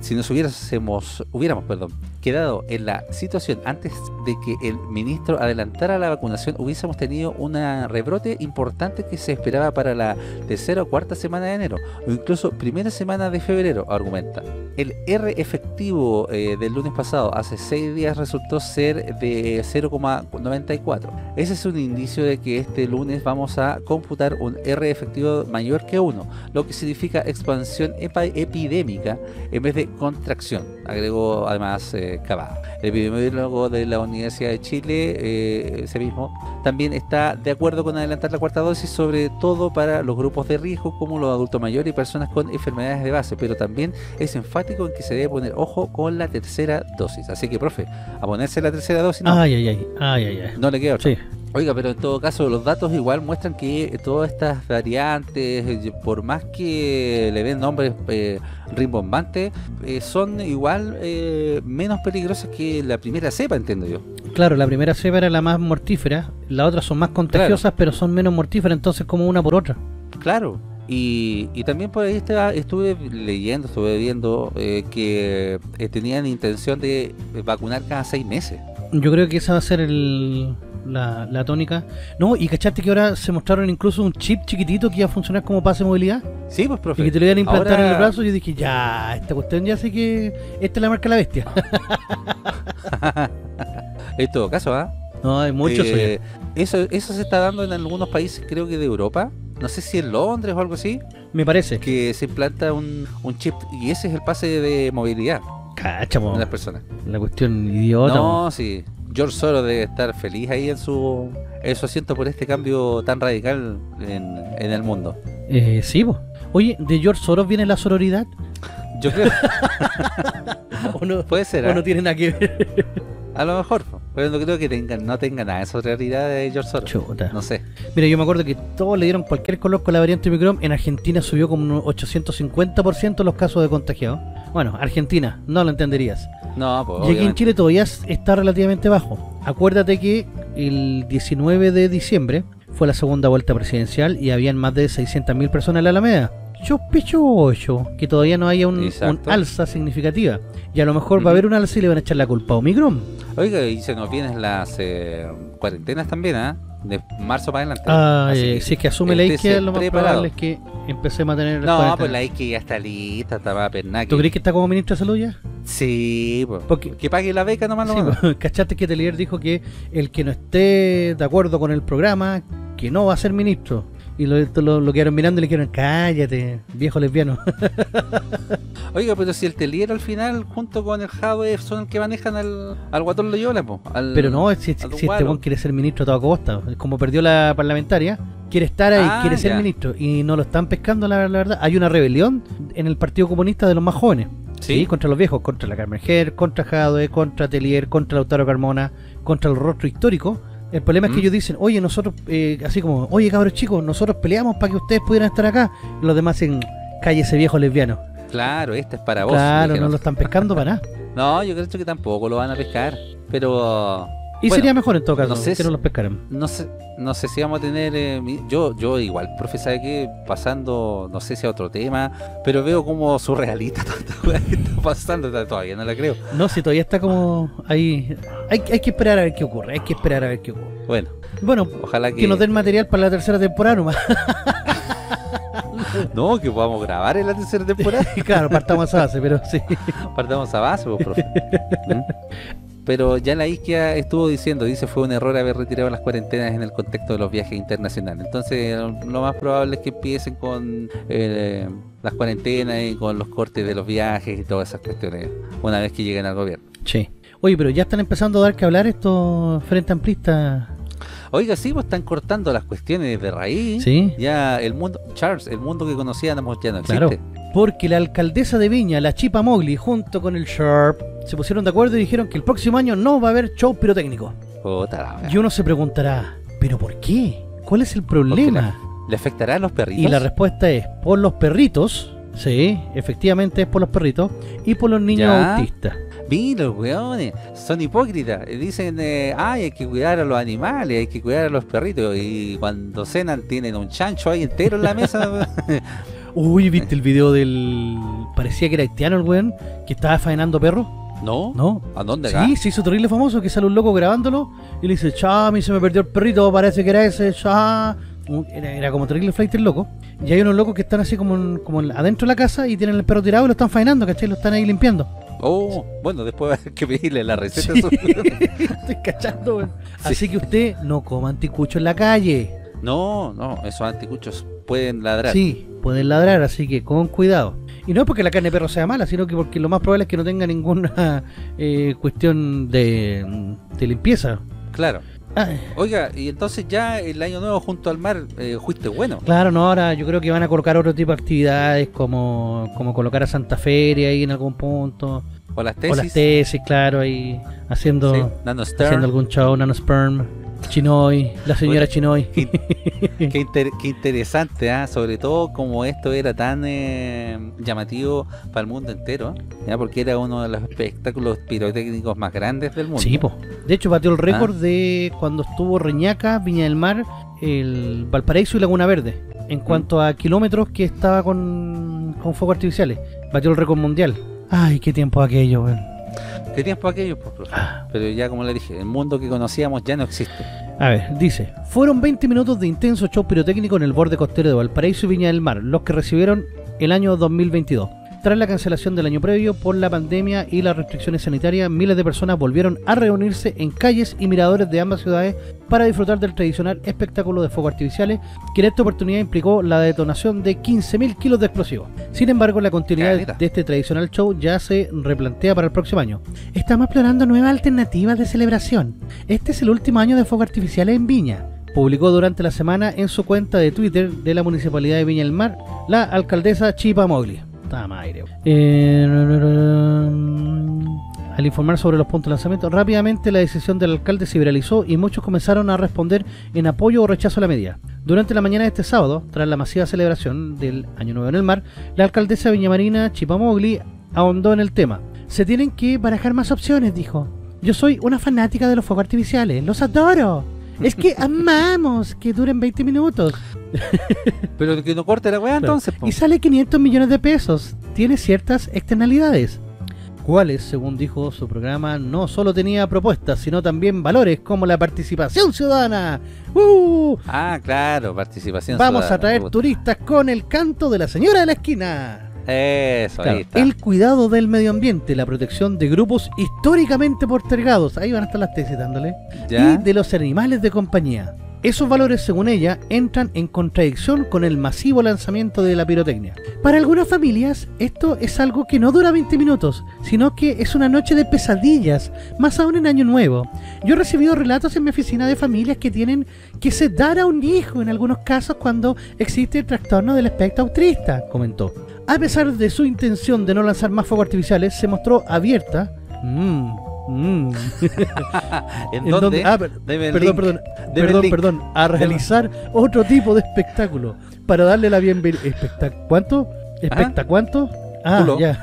si nos hubiésemos hubiéramos, perdón, quedado en la situación antes de que el ministro adelantara la vacunación, hubiésemos tenido un rebrote importante que se esperaba para la tercera o cuarta semana de enero, o incluso primera semana de febrero, argumenta. El R efectivo eh, del lunes pasado, hace seis días, resultó ser de cero coma noventa y cuatro. Ese es un indicio de que este lunes vamos a computar un R efectivo mayor que uno, lo que significa expansión epidémica en vez de contracción, agregó además eh, Cavada. El epidemiólogo de la Universidad de Chile, eh, ese mismo, también está de acuerdo con adelantar la cuarta dosis, sobre todo para los grupos de riesgo como los adultos mayores y personas con enfermedades de base, pero también es enfático en que se debe poner ojo con la tercera dosis. Así que, profe, a ponerse la tercera dosis, ¿no? Ay, ay, ay, ay, ay, ay. No le queda otra. Sí. Oiga, pero en todo caso los datos igual muestran que todas estas variantes, por más que le den nombres eh, rimbombantes, eh, son igual eh, menos peligrosas que la primera cepa, entiendo yo. Claro, la primera cepa era la más mortífera, las otras son más contagiosas, claro, pero son menos mortíferas, entonces como una por otra. Claro. Y, y también por ahí estaba, estuve leyendo, estuve viendo eh, que eh, tenían intención de vacunar cada seis meses. Yo creo que esa va a ser el, la, la tónica. No, y cachaste que ahora se mostraron incluso un chip chiquitito que iba a funcionar como pase de movilidad. Sí, pues, profe. Y que te lo iban a implantar ahora en el brazo. Y yo dije, ya, esta cuestión ya sé que esta es la marca de la bestia. En todo caso, ¿ah? ¿eh? No, hay muchos. Eh, eso, eso se está dando en algunos países, creo que de Europa. No sé si en Londres o algo así. Me parece. Que se implanta un, un chip y ese es el pase de movilidad. Cacha, de las personas. La cuestión idiota. No, mo. sí. George Soros debe estar feliz ahí en su, en su asiento por este cambio tan radical en, en el mundo. Eh, sí, po. Oye, ¿de George Soros viene la sororidad? Yo creo. O no, puede ser. O ¿eh? no tiene nada que ver. A lo mejor, pero no creo que tengan, no tenga nada de sororidad de George Soros. Chuta. No sé. Mira, yo me acuerdo que todos le dieron cualquier color con la variante Omicron. En Argentina subió como un ochocientos cincuenta por ciento los casos de contagiados. Bueno, Argentina, no lo entenderías. No, pues, y aquí obviamente en Chile todavía está relativamente bajo. Acuérdate que el diecinueve de diciembre fue la segunda vuelta presidencial y habían más de seiscientas mil personas en la Alameda. Sospechoso que todavía no haya un, un alza significativa. Y a lo mejor mm. va a haber un alza y le van a echar la culpa a Omicron. Oiga, y se nos vienen las eh, cuarentenas también, ¿ah? ¿eh? De marzo para adelante. Ah, eh, que, si es que asume la izquierda, lo más preparado. probable es que empecemos a tener. No, cuarentena. Pues la izquierda ya está lista, está para pernar. ¿Tú crees que está como ministro de salud ya? Sí, pues. Porque, que pague la beca nomás. Sí, pues, ¿cachaste que Telier dijo que el que no esté de acuerdo con el programa, que no va a ser ministro? Y lo, lo, lo quedaron mirando y le dijeron, cállate, viejo lesbiano. Oiga, pero si el Telier al final, junto con el Jadwe, son el que manejan al, al Guatón Loyola, po, al, pero no, si, si este buen quiere ser ministro a toda costa. Como perdió la parlamentaria, quiere estar ahí, ah, quiere ya. ser ministro. Y no lo están pescando, la, la verdad. Hay una rebelión en el Partido Comunista de los más jóvenes. ¿Sí? ¿Sí? Contra los viejos, contra la Carmen Ger, contra Jadwe, contra Telier, contra Lautaro Carmona, contra el rostro histórico. El problema mm. es que ellos dicen, oye, nosotros, eh, así como, oye, cabros chicos, nosotros peleamos para que ustedes pudieran estar acá. Los demás dicen, cállese viejo lesbiano. Claro, este es para vos. Claro, no lo están pescando para nada. No, yo creo que tampoco lo van a pescar, pero... Y bueno, sería mejor en todo caso, no sé si, que no los pescaran. No sé, no sé si vamos a tener... Eh, yo yo igual, profe, ¿sabe qué? Pasando, no sé si a otro tema, pero veo como surrealista tanta que está pasando, todavía no la creo. No, si todavía está como ahí... Hay, hay que esperar a ver qué ocurre, hay que esperar a ver qué ocurre. Bueno, bueno, ojalá que, que nos den material para la tercera temporada nomás. No, que podamos grabar en la tercera temporada. Claro, partamos a base, pero sí. Partamos a base, pues, profe. ¿Mm? Pero ya la izquierda estuvo diciendo, dice, fue un error haber retirado las cuarentenas en el contexto de los viajes internacionales. Entonces, lo más probable es que empiecen con eh, las cuarentenas y con los cortes de los viajes y todas esas cuestiones, una vez que lleguen al gobierno. Sí. Oye, pero ya están empezando a dar que hablar estos Frente Amplistas. Oiga, sí, pues están cortando las cuestiones de raíz. Sí. Ya el mundo, Charles, el mundo que conocíamos ya no existe. Claro. Porque la alcaldesa de Viña, la Chipa Mogli, junto con el Sharp, se pusieron de acuerdo y dijeron que el próximo año no va a haber show pirotécnico. Puta, y uno se preguntará, ¿pero por qué? ¿Cuál es el problema? ¿Le afectará a los perritos? Y la respuesta es, por los perritos, sí, efectivamente es por los perritos, y por los niños ¿Ya? autistas. Mira, los weones, son hipócritas. Dicen, eh, ay, hay que cuidar a los animales, hay que cuidar a los perritos. Y cuando cenan tienen un chancho ahí entero en la mesa. Uy, ¿viste el video del... parecía que era haitiano el weón, que estaba faenando perros? No, no. ¿A dónde acá? Sí, se hizo terrible famoso, que sale un loco grabándolo y le dice, chá, mi se me perdió el perrito, parece que era ese, chá. Era, era como terrible flight el loco. Y hay unos locos que están así como, como adentro de la casa y tienen el perro tirado y lo están faenando, ¿cachai? Lo están ahí limpiando. Oh, bueno, después va a haber que pedirle la receta. Sí. Estoy cachando, weón. Sí. Así que usted no coma anticucho en la calle. No, no, esos anticuchos pueden ladrar. Sí, pueden ladrar, así que con cuidado. Y no es porque la carne de perro sea mala, sino que porque lo más probable es que no tenga ninguna eh, cuestión de, de limpieza. Claro. Ay. Oiga, y entonces ya el año nuevo junto al mar, eh, fuiste bueno. Claro, no, ahora yo creo que van a colocar otro tipo de actividades, como, como colocar a Santa Feria ahí en algún punto. O las tesis. O las tesis, claro, ahí haciendo, sí, haciendo algún show, nanosperm. Chinoy, la señora bueno, Chinoy. Qué, inter, qué interesante, ¿eh? Sobre todo como esto era tan eh, llamativo para el mundo entero, ¿eh? Porque era uno de los espectáculos pirotécnicos más grandes del mundo. Sí, po. De hecho batió el récord ah. de cuando estuvo Reñaca, Viña del Mar, el Valparaíso y Laguna Verde en cuanto mm. a kilómetros que estaba con, con fuegos artificiales. Batió el récord mundial. Ay, qué tiempo aquello, güey. ¿Qué tiempo aquello? Pero ya como le dije, el mundo que conocíamos ya no existe. A ver, dice, fueron veinte minutos de intenso show pirotécnico en el borde costero de Valparaíso y Viña del Mar, los que recibieron el año dos mil veintidós. Tras la cancelación del año previo por la pandemia y las restricciones sanitarias, miles de personas volvieron a reunirse en calles y miradores de ambas ciudades para disfrutar del tradicional espectáculo de fuegos artificiales, que en esta oportunidad implicó la detonación de quince mil kilos de explosivos. Sin embargo, la continuidad Carita. de este tradicional show ya se replantea para el próximo año. Estamos explorando nuevas alternativas de celebración. Este es el último año de fuegos artificiales en Viña. Publicó durante la semana en su cuenta de Twitter de la Municipalidad de Viña del Mar, la alcaldesa Chipa Mogli. Ah, madre. Eh, Al informar sobre los puntos de lanzamiento, rápidamente la decisión del alcalde se viralizó y muchos comenzaron a responder en apoyo o rechazo a la medida. Durante la mañana de este sábado, tras la masiva celebración del Año Nuevo en el Mar, la alcaldesa viñamarina Chipi Mogli ahondó en el tema. Se tienen que barajar más opciones, dijo. Yo soy una fanática de los fuegos artificiales, los adoro. Es que amamos que duren veinte minutos. Pero que no corte la weá entonces, po. Y sale quinientos millones de pesos. Tiene ciertas externalidades, cuales, según dijo su programa, no solo tenía propuestas, sino también valores como la participación ciudadana. ¡Uh! Ah, claro, participación Vamos ciudadana. Vamos a traer turistas con el canto de la señora de la esquina. Eso, claro, ahí está. El cuidado del medio ambiente, la protección de grupos históricamente postergados. Ahí van a estar las tesis dándole. ¿Ya? Y de los animales de compañía. Esos valores, según ella, entran en contradicción con el masivo lanzamiento de la pirotecnia. Para algunas familias, esto es algo que no dura veinte minutos, sino que es una noche de pesadillas, más aún en Año Nuevo. Yo he recibido relatos en mi oficina de familias que tienen que sedar a un hijo en algunos casos cuando existe el trastorno del espectro autista, comentó. A pesar de su intención de no lanzar más fuegos artificiales, se mostró abierta... Mmm... Mm. ¿En, ¿En dónde? Ah, per perdón, perdón, perdón, perdón, a realizar otro tipo de espectáculo para darle la bienvenida. Espectac ¿Cuánto? ¿Especta cuánto? Ah, ya.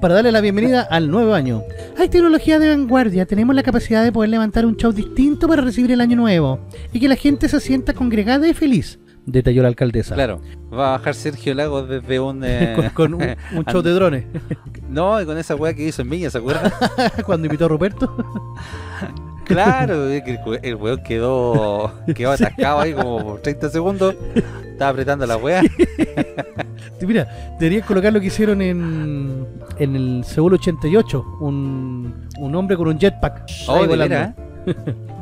Para darle la bienvenida al nuevo año. Hay tecnología de vanguardia, tenemos la capacidad de poder levantar un show distinto para recibir el año nuevo y que la gente se sienta congregada y feliz, detalló la alcaldesa. Claro, va a bajar Sergio Lagos desde un... Eh... con, con un, un show de drones. No, y con esa weá que hizo en Viña, ¿se acuerdan? Cuando invitó a Ruperto. Claro, el, el weón quedó, quedó atascado ahí como por treinta segundos. Estaba apretando la weá. Mira, deberían colocar lo que hicieron en, en el Seúl ochenta y ocho. Un, un hombre con un jetpack. Oh, de vera, ¿eh?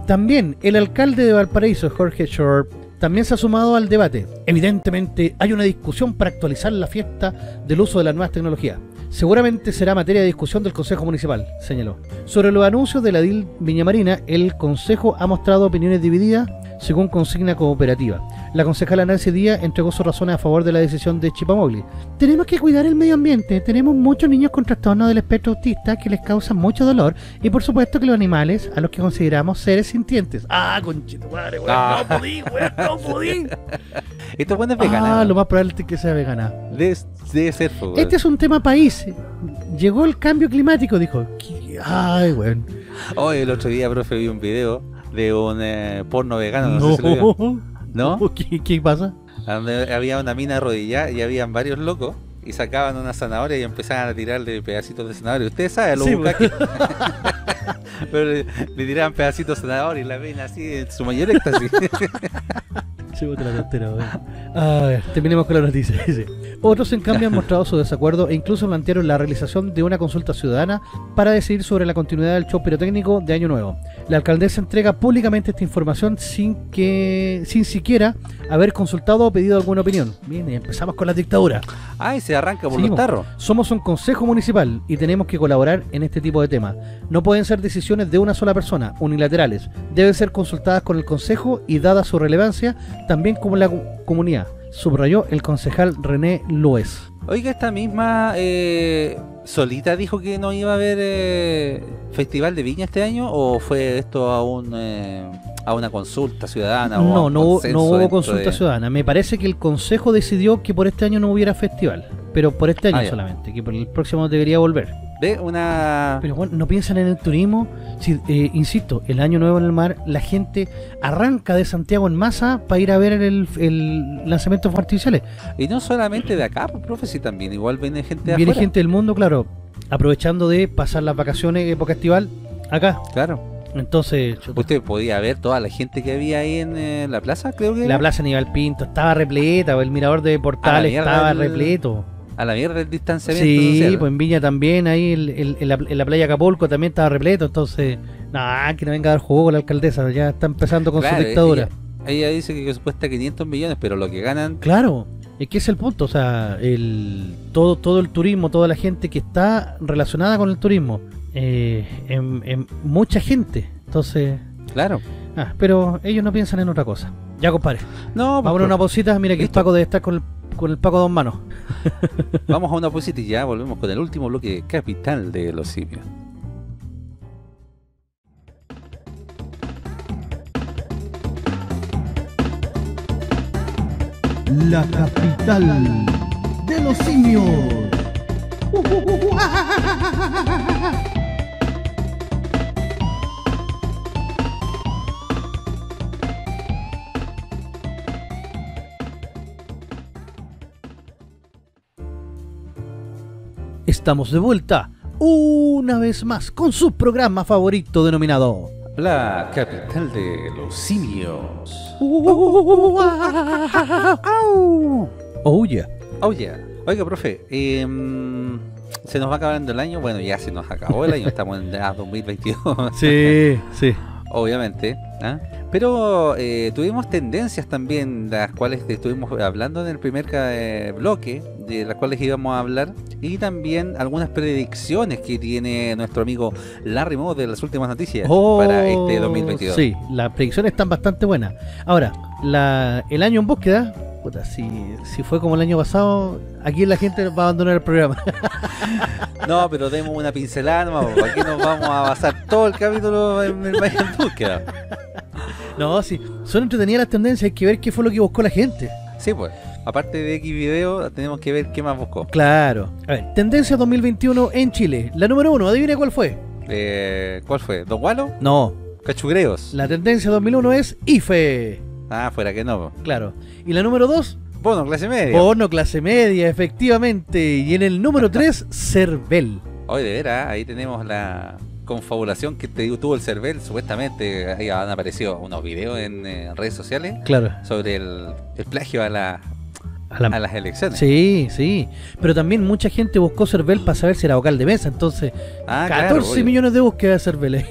También el alcalde de Valparaíso, Jorge Shore, también se ha sumado al debate. Evidentemente hay una discusión para actualizar la fiesta del uso de las nuevas tecnologías. Seguramente será materia de discusión del Consejo Municipal, señaló. Sobre los anuncios de la edil viñamarina, el Consejo ha mostrado opiniones divididas según consigna cooperativa. La concejala Nancy Díaz entregó sus razones a favor de la decisión de Chipi Mogli. Tenemos que cuidar el medio ambiente. Tenemos muchos niños con trastornos del espectro autista que les causa mucho dolor. Y por supuesto que los animales a los que consideramos seres sintientes. ¡Ah, conchetumare, weón! Ah. ¡No podí, weón! ¡No podí! Esta buena es vegana. Ah, lo más probable es que sea vegana. Debe, debe ser, weón. Este es un tema país. Llegó el cambio climático, dijo. ¡Ay, weón! Hoy, el otro día, profe, vi un video de un eh, porno vegano, no, no sé si lo vieron. ¿No? ¿Qué, qué pasa? Donde había una mina arrodillada y habían varios locos y sacaban una zanahoria y empezaban a tirarle pedacitos de zanahoria. Ustedes saben, los sí, bucaques. Pero le, le tiraban pedacitos de zanahoria y la mina así en su mayor éxtasis. A ver, terminemos con la noticia. Otros en cambio han mostrado su desacuerdo e incluso plantearon la realización de una consulta ciudadana para decidir sobre la continuidad del show pirotécnico de Año Nuevo. La alcaldesa entrega públicamente esta información sin que, sin siquiera haber consultado o pedido alguna opinión. Bien, y empezamos con la dictadura. Ah, y se arranca por los tarros. Somos un consejo municipal y tenemos que colaborar en este tipo de temas. No pueden ser decisiones de una sola persona, unilaterales. Deben ser consultadas con el consejo y dada su relevancia también como la comunidad, subrayó el concejal René Luez. Oiga, esta misma eh, Solita dijo que no iba a haber eh, festival de viña este año, ¿o fue esto a, un, eh, a una consulta ciudadana? No, o no, hubo, no hubo consulta de... ciudadana. Me parece que el consejo decidió que por este año no hubiera festival, pero por este año ah, solamente, que por el próximo debería volver. De una... Pero bueno, no piensan en el turismo. Si, eh, insisto, el Año Nuevo en el Mar, la gente arranca de Santiago en masa para ir a ver el, el lanzamiento de fuegos artificiales. Y no solamente de acá, pues, profe, si también igual viene gente de Viene afuera. gente del mundo, claro, aprovechando de pasar las vacaciones, época estival, acá. Claro. Entonces... Chuta. Usted podía ver toda la gente que había ahí en eh, la plaza, creo que... La era. plaza Aníbal Pinto estaba repleta, el mirador de Portales estaba el... repleto. A la mierda el distanciamiento. Sí, social. Pues en Viña también, ahí el, el, en, la, en la playa Acapulco también estaba repleto, entonces, nada, que no venga a dar jugo con la alcaldesa, ya está empezando con claro, su dictadura. Ella, ella dice que cuesta quinientos millones, pero lo que ganan... Claro, es que es el punto, o sea, el todo, todo el turismo, toda la gente que está relacionada con el turismo, eh, en, en mucha gente, entonces... Claro. Ah, pero ellos no piensan en otra cosa. Ya, compadre. No, vámonos a una pausita, mira que el Paco debe estar con el... con el Paco a dos manos. Vamos a una pausita y ya volvemos con el último bloque de Capital de los Simios. la capital de los simios. Estamos de vuelta una vez más con su programa favorito denominado La Capital de los Simios. Oh yeah. Oh yeah. Oiga, profe, eh, se nos va acabando el año. Bueno, ya se nos acabó el año. Estamos en dos mil veintidós. Sí, sí. Obviamente, ¿eh? Pero eh, tuvimos tendencias también, las cuales estuvimos hablando en el primer eh, bloque, de las cuales íbamos a hablar, y también algunas predicciones que tiene nuestro amigo Larry Mo de las últimas noticias oh, para este dos mil veintidós. Sí, las predicciones están bastante buenas. Ahora, la, el año en búsqueda, puta, si, si fue como el año pasado, aquí la gente va a abandonar el programa. No, pero demos una pincelada, ¿no? Aquí nos vamos a basar todo el capítulo en el año en búsqueda. No, sí, son entretenidas las tendencias, hay que ver qué fue lo que buscó la gente. Sí, pues, aparte de X video, tenemos que ver qué más buscó. Claro. A ver, tendencia dos mil veintiuno en Chile. La número uno, adivina cuál fue. Eh, ¿Cuál fue? ¿Don Gualo? No. Cachugreos. La tendencia dos mil uno es I F E. Ah, fuera que no. Claro. ¿Y la número dos? Bono, clase media. Bono, clase media, efectivamente. Y en el número tres, Cervel. Oye, de veras, ahí tenemos la confabulación que te tuvo el Cervel, supuestamente ahí han aparecido unos videos en eh, redes sociales, claro, sobre el, el plagio a, la, a, la, a las elecciones. Sí, sí, pero también mucha gente buscó Cervel para saber si era vocal de mesa, entonces ah, catorce claro, millones de búsquedas de Cervel. ¿Eh?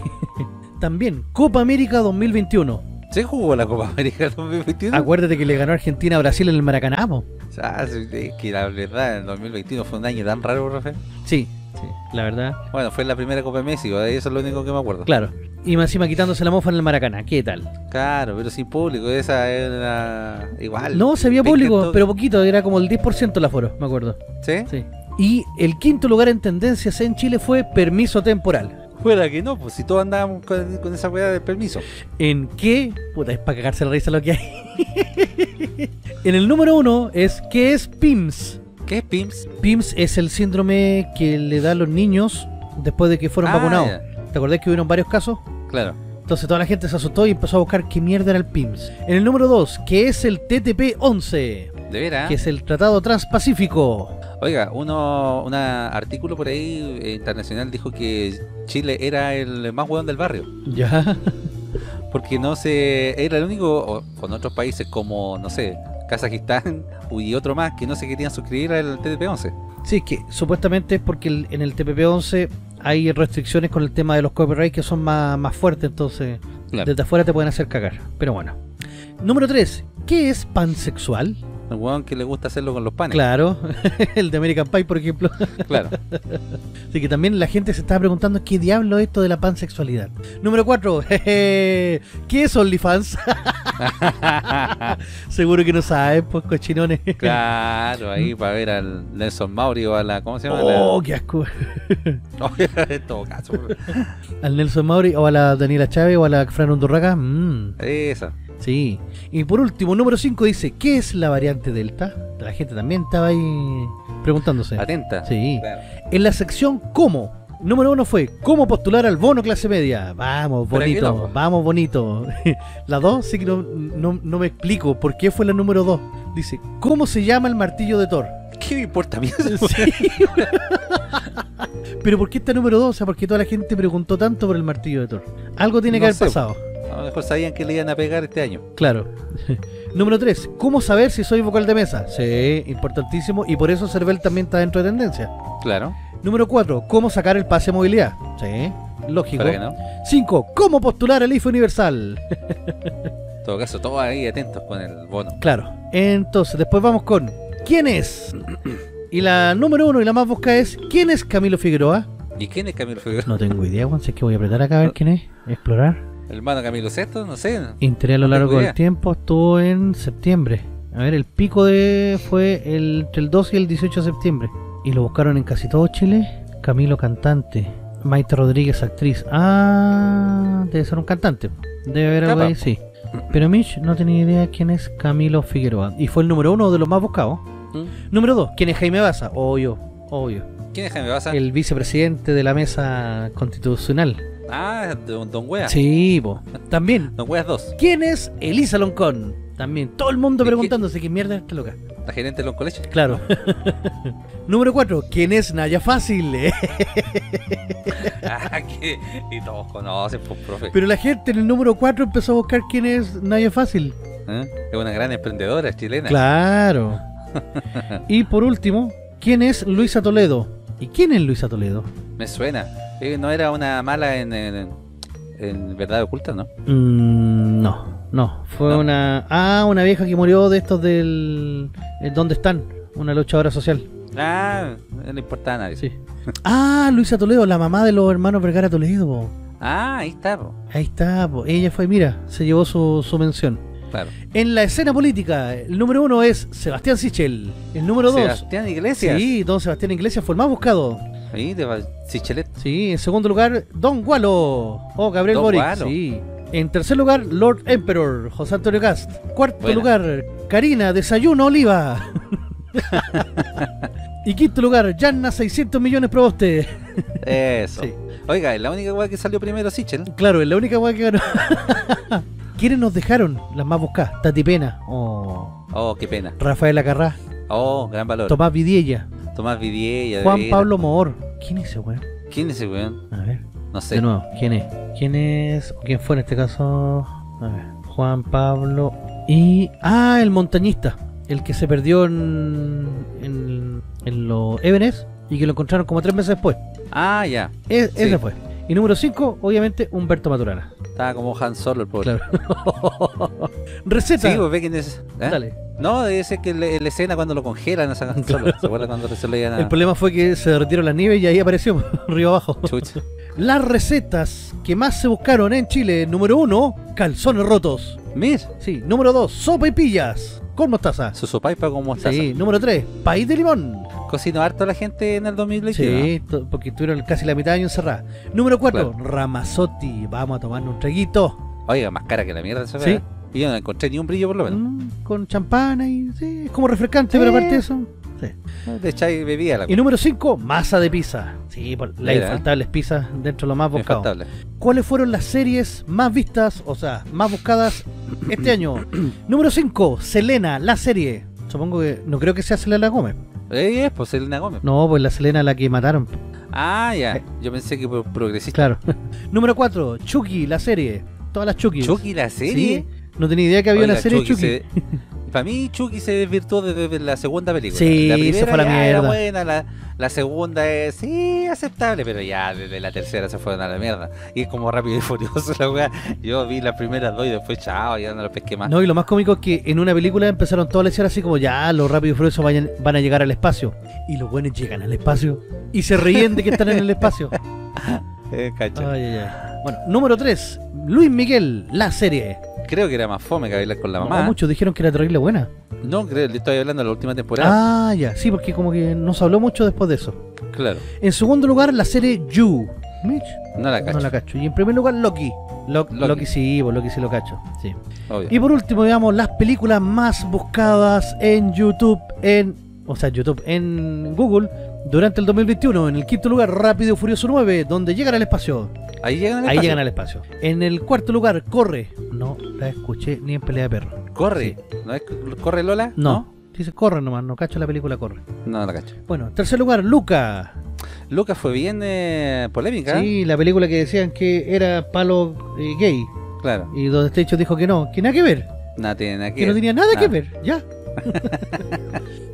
También Copa América dos mil veintiuno. ¿Se jugó la Copa América dos mil veintiuno? Acuérdate que le ganó Argentina a Brasil en el Maracaná. O sea, es que la verdad, el dos mil veintiuno fue un año tan raro, profe. Sí, sí, la verdad. Bueno, fue la primera Copa de Messi, eso es lo único que me acuerdo. Claro, y más encima quitándose la mofa en el Maracaná, ¿qué tal? Claro, pero sin público, esa era igual. No, se vio público, pero poquito, era como el diez por ciento el aforo, me acuerdo. ¿Sí? Sí. Y el quinto lugar en tendencias en Chile fue permiso temporal. Fuera que no, pues si todos andábamos con, con esa weá del permiso. ¿En qué? Puta, es para cagarse la risa lo que hay. En el número uno es ¿qué es P I M S? ¿Qué es P I M S? P I M S es el síndrome que le da a los niños después de que fueron ah, vacunados. Ya. ¿Te acordás que hubieron varios casos? Claro. Entonces toda la gente se asustó y empezó a buscar qué mierda era el P I M S. En el número dos, ¿qué es el T T P once? ¿De veras? Que es el Tratado Transpacífico. Oiga, uno, un artículo por ahí eh, internacional dijo que Chile era el más hueón del barrio. Ya. Porque no se... era el único, o, con otros países como, no sé, Kazajistán y otro más, que no se querían suscribir al T P P once. Sí, que supuestamente es porque el, en el T P P once hay restricciones con el tema de los copyrights que son más, más fuertes, entonces claro, desde afuera te pueden hacer cagar, pero bueno. Número tres, ¿qué es pansexual? El hueón que le gusta hacerlo con los panes. Claro, el de American Pie, por ejemplo. Claro. Así que también la gente se estaba preguntando ¿qué diablo es esto de la pansexualidad? Número cuatro, ¿qué es OnlyFans? Seguro que no sabes, pues, cochinones. Claro, ahí para ver al Nelson Mauri o a la... ¿cómo se llama? Oh, la... qué asco. En todo caso. Al Nelson Mauri o a la Daniela Chávez o a la Fran Undurraga. Mm. Esa. Sí. Y por último, número cinco dice ¿qué es la variante Delta? La gente también estaba ahí preguntándose. Atenta. Sí. Claro. En la sección ¿cómo? Número uno fue ¿cómo postular al bono clase media? Vamos, bonito. No, vamos, bonito. La dos, sí que no, no, no me explico por qué fue la número dos. Dice ¿cómo se llama el martillo de Thor? ¿Qué me importa a mí? Sí. Pero ¿por qué está número dos? O sea, porque toda la gente preguntó tanto por el martillo de Thor. Algo tiene que no haber sé. pasado. A lo mejor sabían que le iban a pegar este año. Claro. Número tres, ¿cómo saber si soy vocal de mesa? Sí, importantísimo. Y por eso Cervel también está dentro de tendencia. Claro. Número cuatro, ¿cómo sacar el pase de movilidad? Sí, lógico. ¿Para qué no? Cinco, ¿cómo postular el I F E universal? En todo caso, todos ahí atentos con el bono. Claro. Entonces, después vamos con ¿quién es? Y la número uno y la más buscada es ¿quién es Camilo Figueroa? ¿Y quién es Camilo Figueroa? No tengo idea, Juan. Si es que voy a apretar acá a ver quién es. Explorar. El hermano Camilo sexto, no sé. Interés a lo largo del tiempo, estuvo en septiembre. A ver, el pico de fue el, entre el doce y el dieciocho de septiembre. Y lo buscaron en casi todo Chile. Camilo cantante. Maite Rodríguez actriz. Ah, debe ser un cantante. Debe haber algo ahí, sí. Pero Mitch no tenía idea quién es Camilo Figueroa. Y fue el número uno de los más buscados. ¿Mm? Número dos, ¿quién es Jaime Baza? Obvio, obvio. ¿Quién es Jaime Baza? El vicepresidente de la mesa constitucional. Ah, Don Wea. Sí, po. También. Don Wea dos. ¿Quién es Elisa Loncón? También. Todo el mundo preguntándose qué mierda es esta loca. La gerente de los colegios. Claro. Número cuatro. ¿Quién es Naya Fácil? Ah, que, y todos conocen, pues, profe. Pero la gente en el número cuatro empezó a buscar quién es Naya Fácil. ¿Eh? Es una gran emprendedora chilena. Claro. Y por último, ¿quién es Luisa Toledo? ¿Y quién es Luisa Toledo? Me suena. ¿No era una mala en, en, en Verdad Oculta, no? Mm, no, no. Fue no. una... Ah, una vieja que murió de estos del... ¿Dónde están? Una luchadora social. Ah, no le importaba a nadie. Sí. Ah, Luisa Toledo, la mamá de los hermanos Vergara Toledo. Po. Ah, ahí está. Po. Ahí está. Po. Ella fue, mira, se llevó su, su mención. Claro. En la escena política, el número uno es Sebastián Sichel. El número dos, Sebastián Iglesias. Sí, don Sebastián Iglesias fue el más buscado. Sí, de Sichelet. Sí, en segundo lugar, Don Gualo. Oh, Gabriel Don Boric. Gualo. Sí. En tercer lugar, Lord Emperor, José Antonio Cast. Cuarto Buena. lugar, Karina Desayuno Oliva. Y quinto lugar, Yanna seiscientos millones Proboste. Eso. Sí. Oiga, es la única guay que salió primero Sichel. Claro, es la única guay que ganó. ¿Quiénes nos dejaron las más buscadas? Tati Pena. Oh, oh qué pena. Rafael Acarrá. Oh, gran valor. Tomás Vidiella. Tomás Vidiella. Juan Vera. Pablo Moor. ¿Quién es ese weón? ¿Quién es ese weón? A ver. No sé. De nuevo, ¿quién es? ¿Quién es? ¿O quién fue en este caso? A ver. Juan Pablo y... Ah, el montañista. El que se perdió en... En, en los Everest y que lo encontraron como tres meses después. Ah, ya. Es, sí. Ese fue. Y número cinco, obviamente, Humberto Maturana. Estaba como Han Solo el pobre. Claro. Receta. Sí, pues, ¿quién es? ¿Eh? Dale. No, debe ser que la escena cuando lo congelan a Han Solo. Claro. ¿Se acuerdan cuando se lo llegan a... El problema fue que se derritieron las nieves y ahí apareció río abajo. Chucha. Las recetas que más se buscaron en Chile. Número uno, calzones rotos. ¿Mis? Sí. Número dos, sopa y pillas con mostaza. Su sopaipa con mostaza. Sí. Número tres, país de limón. Cocinó harto la gente en el dos mil veinte. Sí, ¿no? Porque tuvieron casi la mitad de año encerrada. Número cuatro, claro. Ramazzotti. Vamos a tomarnos un traguito. Oiga, más cara que la mierda esa. Sí. Y yo no encontré ni un brillo por lo menos. Mm, con champana y sí, es como refrescante, sí. Pero aparte de eso. Sí. De chai bebía la. Y número cinco, masa de pizza. Sí, por las infaltables pizzas dentro de lo más buscado. Infaltable. ¿Cuáles fueron las series más vistas, o sea, más buscadas este año? Número cinco, Selena, la serie. Supongo que, no creo que sea Selena Gómez. Eh, es, pues Selena Gómez. No, pues la Selena la que mataron. Ah, ya. Eh. Yo pensé que progresista. Claro. Número cuatro, Chucky, la serie. Todas las Chucky. ¿Chucky, la serie? Sí. No tenía idea que había Oiga, una serie Chucky. Chucky. Se... Para mí, Chucky se desvirtuó desde la segunda película. Sí, la primera se fue a la mierda. Era buena, la, la segunda es, sí, aceptable, pero ya desde la tercera se fueron a la mierda. Y es como Rápido y Furioso la weá. Yo vi las primeras dos y después, chao, ya no lo pesqué más. No, y lo más cómico es que en una película empezaron todos a decir así como, ya, los Rápidos y Furiosos vayan, van a llegar al espacio. Y los buenos llegan al espacio. Y se reíen de que están en el espacio. eh, cacho. Ay, ya. Bueno, número tres, Luis Miguel, la serie. Creo que era más fome que bailar con la mamá. No, muchos dijeron que era terrible buena. No, creo, estoy hablando de la última temporada. Ah, ya, sí, porque como que no se habló mucho después de eso. Claro. En segundo lugar, la serie You. ¿Mitch? No la cacho. No la cacho. Y en primer lugar, Loki. Lo Loki. Loki sí, Loki sí lo cacho. Sí. Obvio. Y por último, veamos las películas más buscadas en YouTube, en... O sea, YouTube, en Google, durante el dos mil veintiuno. En el quinto lugar, Rápido y Furioso nueve, donde llegan al espacio. Ahí llegan al espacio. Ahí llegan al espacio. En el cuarto lugar, Corre. No la escuché ni en Pelea de Perro. ¿Corre? Sí. ¿No es Corre Lola? No. no. Dice Corre nomás, no cacho la película Corre. No, no la cacho. Bueno, en tercer lugar, Luca. Luca fue bien eh, polémica. Sí, la película que decían que era palo eh, gay. Claro. Y donde este hecho dijo que no, que nada que ver. Nada tiene nada que, que ver. Que no tenía nada no. que ver, ya.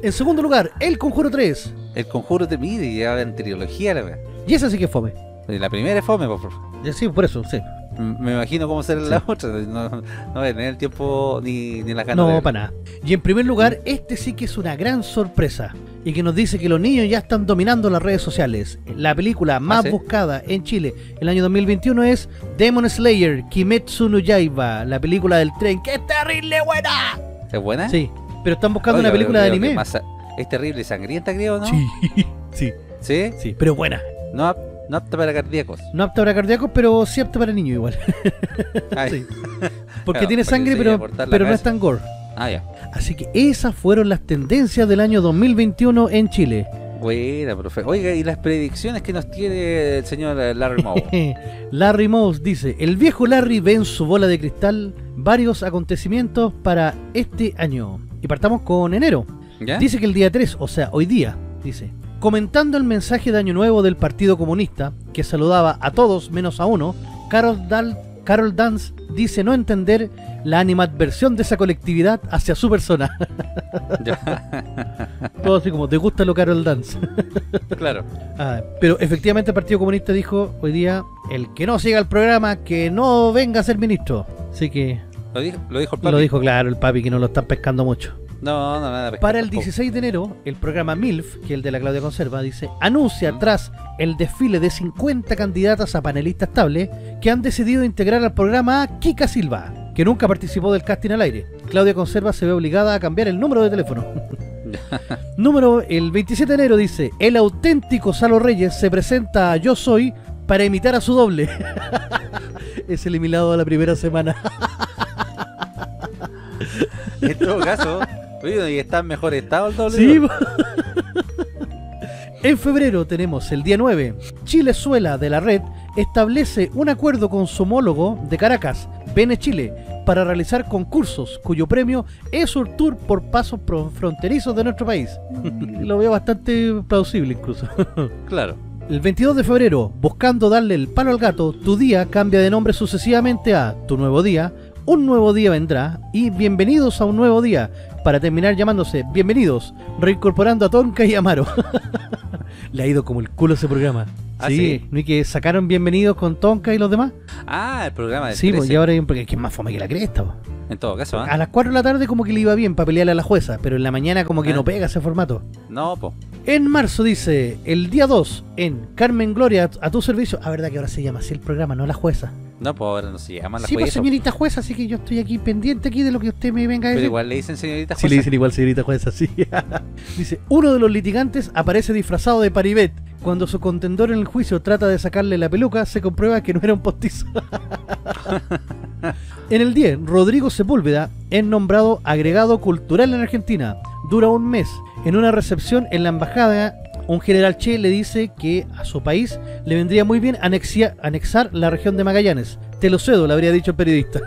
En segundo lugar, El Conjuro tres. El Conjuro tres, mire, ya en trilogía la verdad. Y esa sí que es fome. La primera es fome, por favor. Sí, por eso, sí. Me imagino cómo será sí. la otra. No, no, no en el tiempo ni, ni las ganas. No, de... para nada. Y en primer lugar, este sí que es una gran sorpresa. Y que nos dice que los niños ya están dominando las redes sociales. La película más ¿Ah, sí? buscada en Chile el año dos mil veintiuno es Demon Slayer Kimetsu no Yaiba. La película del tren, que es terrible buena. ¿Es buena? Sí. Pero están buscando Oiga, una película creo, creo de anime. Más, es terrible, sangrienta creo, ¿no? Sí. Sí. ¿Sí? Sí, pero buena. No, No apta para cardíacos. No apta para cardíacos, pero sí apta para niños igual. Sí. Porque claro, tiene sangre, pero, pero no es tan gore. Ah, ya. Así que esas fueron las tendencias del año dos mil veintiuno en Chile. Buena, profe. Oiga, y las predicciones que nos tiene el señor Larry Mouse. Larry Mouse dice: el viejo Larry ve en su bola de cristal varios acontecimientos para este año. Y partamos con enero. ¿Ya? Dice que el día tres, o sea, hoy día, dice: comentando el mensaje de Año Nuevo del Partido Comunista, que saludaba a todos menos a uno, Carol, Dal, Carol Dance dice no entender la animadversión de esa colectividad hacia su persona. Todo así como, ¿te gusta lo Carol Dance? Claro. Ah, pero efectivamente el Partido Comunista dijo hoy día, el que no siga el programa, que no venga a ser ministro. Así que... Lo dijo, lo dijo el papi. Lo dijo, claro, el papi, que no lo están pescando mucho. No, no, nada. Para el dieciséis de enero, el programa MILF, que es el de la Claudia Conserva, dice: anuncia mm. tras el desfile de cincuenta candidatas a panelistas estable que han decidido integrar al programa a Kika Silva, que nunca participó del casting al aire. Claudia Conserva se ve obligada a cambiar el número de teléfono. Número, el veintisiete de enero dice: el auténtico Salo Reyes se presenta a Yo Soy para imitar a su doble. Es eliminado a la primera semana. En todo caso, y está en mejor estado el doble. Sí. En febrero tenemos el día nueve. Chilezuela de la Red establece un acuerdo con su homólogo de Caracas, Bene Chile, para realizar concursos cuyo premio es un tour por pasos fronterizos de nuestro país. Lo veo bastante plausible incluso. Claro. El veintidós de febrero, buscando darle el palo al gato, Tu Día cambia de nombre sucesivamente a Tu Nuevo Día, Un Nuevo Día Vendrá y Bienvenidos a un Nuevo Día, para terminar llamándose Bienvenidos, reincorporando a Tonka y Amaro. Le ha ido como el culo ese programa. ¿Ah, sí? ¿Sí? ¿No es que sacaron Bienvenidos con Tonka y los demás? Ah, el programa de... Sí, pues, y ahora hay un... que es más fome que la cresta, po. En todo caso, ¿eh? A las cuatro de la tarde como que le iba bien para pelearle a la jueza, pero en la mañana como que ¿Eh? no pega ese formato. No, po. En marzo dice, el día dos, en Carmen Gloria, a tu servicio. Ah, verdad que ahora se llama así el programa, no la jueza. No, pues ahora no se llama la sí, jueza. Sí, pues señorita jueza, así que yo estoy aquí pendiente aquí de lo que usted me venga a decir. Pero igual le dicen señorita jueza. Sí, le dicen igual señorita jueza, sí. Dice, uno de los litigantes aparece disfrazado de Paribet. Cuando su contendor en el juicio trata de sacarle la peluca, se comprueba que no era un postizo. En el diez, Rodrigo Sepúlveda es nombrado agregado cultural en Argentina. Dura un mes. En una recepción en la embajada, un general Che le dice que a su país le vendría muy bien anexia, anexar la región de Magallanes. Te lo cedo, le habría dicho el periodista.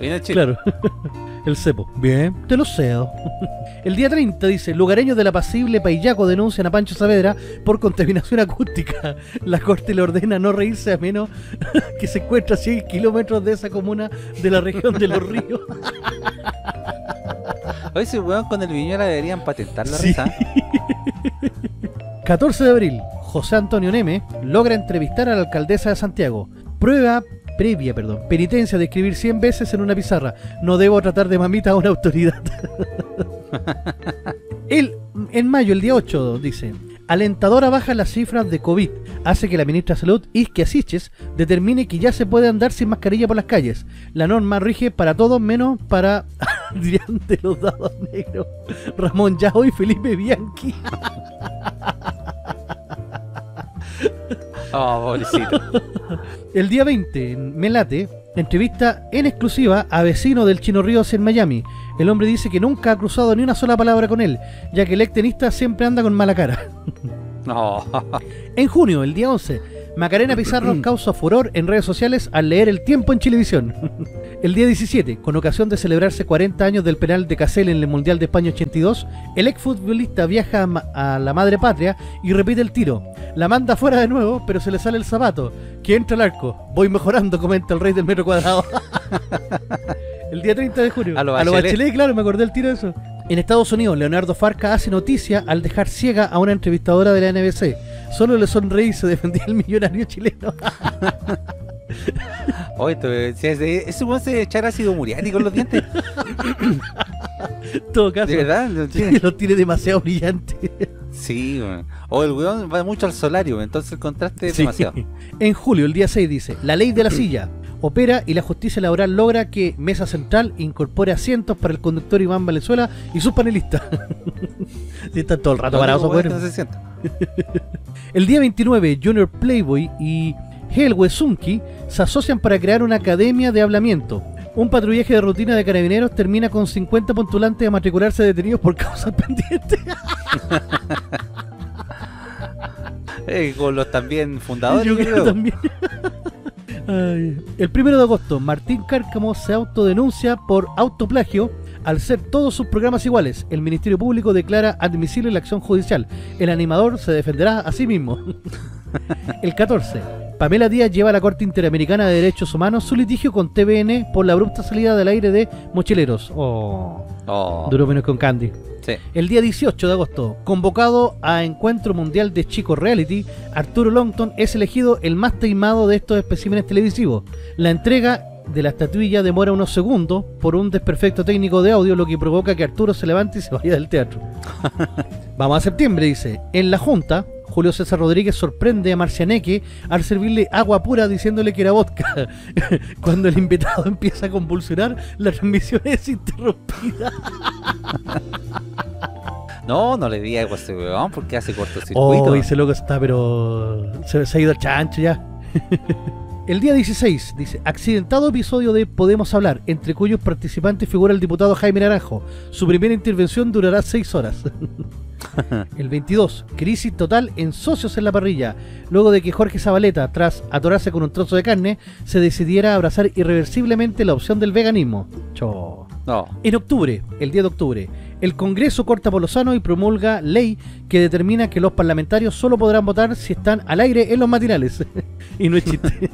Bien, Che. Claro. El cepo. Bien. Te lo cedo. El día treinta dice, lugareños del apacible Paillaco denuncian a Pancho Saavedra por contaminación acústica. La corte le ordena no reírse a menos que se encuentre a cien kilómetros de esa comuna de la región de Los Ríos. Hoy ese weón con el Viñuela deberían patentar la sí. risa. catorce de abril, José Antonio Neme logra entrevistar a la alcaldesa de Santiago. Prueba previa, perdón, penitencia de escribir cien veces en una pizarra. No debo tratar de mamita a una autoridad. el, en mayo, el día ocho, dice... Alentadora baja las cifras de COVID, hace que la ministra de Salud, Isquia Siches, determine que ya se puede andar sin mascarilla por las calles. La norma rige para todos menos para Adrián de los Dados Negros, Ramón Yao y Felipe Bianchi. Oh, pobrecito. El día veinte, en Melate, entrevista en exclusiva a vecino del Chino Ríos en Miami. El hombre dice que nunca ha cruzado ni una sola palabra con él, ya que el ex tenista siempre anda con mala cara. No. En junio, el día once, Macarena Pizarro causa furor en redes sociales al leer El Tiempo en Chilevisión. El día diecisiete, con ocasión de celebrarse cuarenta años del penal de Casel en el Mundial de España ochenta y dos, el exfutbolista viaja a, ma a la madre patria y repite el tiro. La manda fuera de nuevo, pero se le sale el zapato, que entra al arco. Voy mejorando, comenta el rey del metro cuadrado. El día treinta de junio. A los bachelet. bachelet, claro, me acordé el tiro de eso. En Estados Unidos, Leonardo Farca hace noticia al dejar ciega a una entrevistadora de la N B C. Solo le sonreí y se defendía el millonario chileno. Oye, ese weón se echará ácido muriático con los dientes. En todo caso. De verdad, lo tiene, lo tiene demasiado brillante. Sí, bueno. O el weón va mucho al solario, entonces el contraste es sí. demasiado. En julio, el día seis dice, la ley de la silla. opera y la justicia laboral logra que Mesa Central incorpore asientos para el conductor Iván Valenzuela y sus panelistas. Si están todo el rato parados, bueno. Se sienta. El día veintinueve, Junior Playboy y Helwe Sunki se asocian para crear una academia de hablamiento. Un patrullaje de rutina de carabineros termina con cincuenta postulantes a matricularse detenidos por causas pendientes. eh, con los también fundadores. Yo creo, creo. También. Ay. El primero de agosto, Martín Cárcamo se autodenuncia por autoplagio al ser todos sus programas iguales. El Ministerio Público declara admisible la acción judicial. El animador se defenderá a sí mismo. El catorce, Pamela Díaz lleva a la Corte Interamericana de Derechos Humanos su litigio con T V N por la abrupta salida del aire de Mochileros. Oh, oh. Duró menos que un candy. Sí. El día dieciocho de agosto, convocado a Encuentro Mundial de Chico Reality, Arturo Longton es elegido el más taimado de estos especímenes televisivos. La entrega de la estatuilla demora unos segundos por un desperfecto técnico de audio, lo que provoca que Arturo se levante y se vaya del teatro. Vamos a septiembre, dice. En la Junta, Julio César Rodríguez sorprende a Marcianeque al servirle agua pura diciéndole que era vodka. Cuando el invitado empieza a convulsionar, la transmisión es interrumpida. No, no le di agua a ese weón porque hace cortocircuito. Oh, dice loco está, pero se, se ha ido al chancho ya. El día dieciséis, dice, accidentado episodio de Podemos Hablar, entre cuyos participantes figura el diputado Jaime Naranjo. Su primera intervención durará seis horas. El veintidós, crisis total en socios en la parrilla, luego de que Jorge Zabaleta, tras atorarse con un trozo de carne, se decidiera a abrazar irreversiblemente la opción del veganismo. Cho. No. En octubre, el diez de octubre, el Congreso corta por lo sano y promulga ley que determina que los parlamentarios solo podrán votar si están al aire en los matinales. Y no es chiste.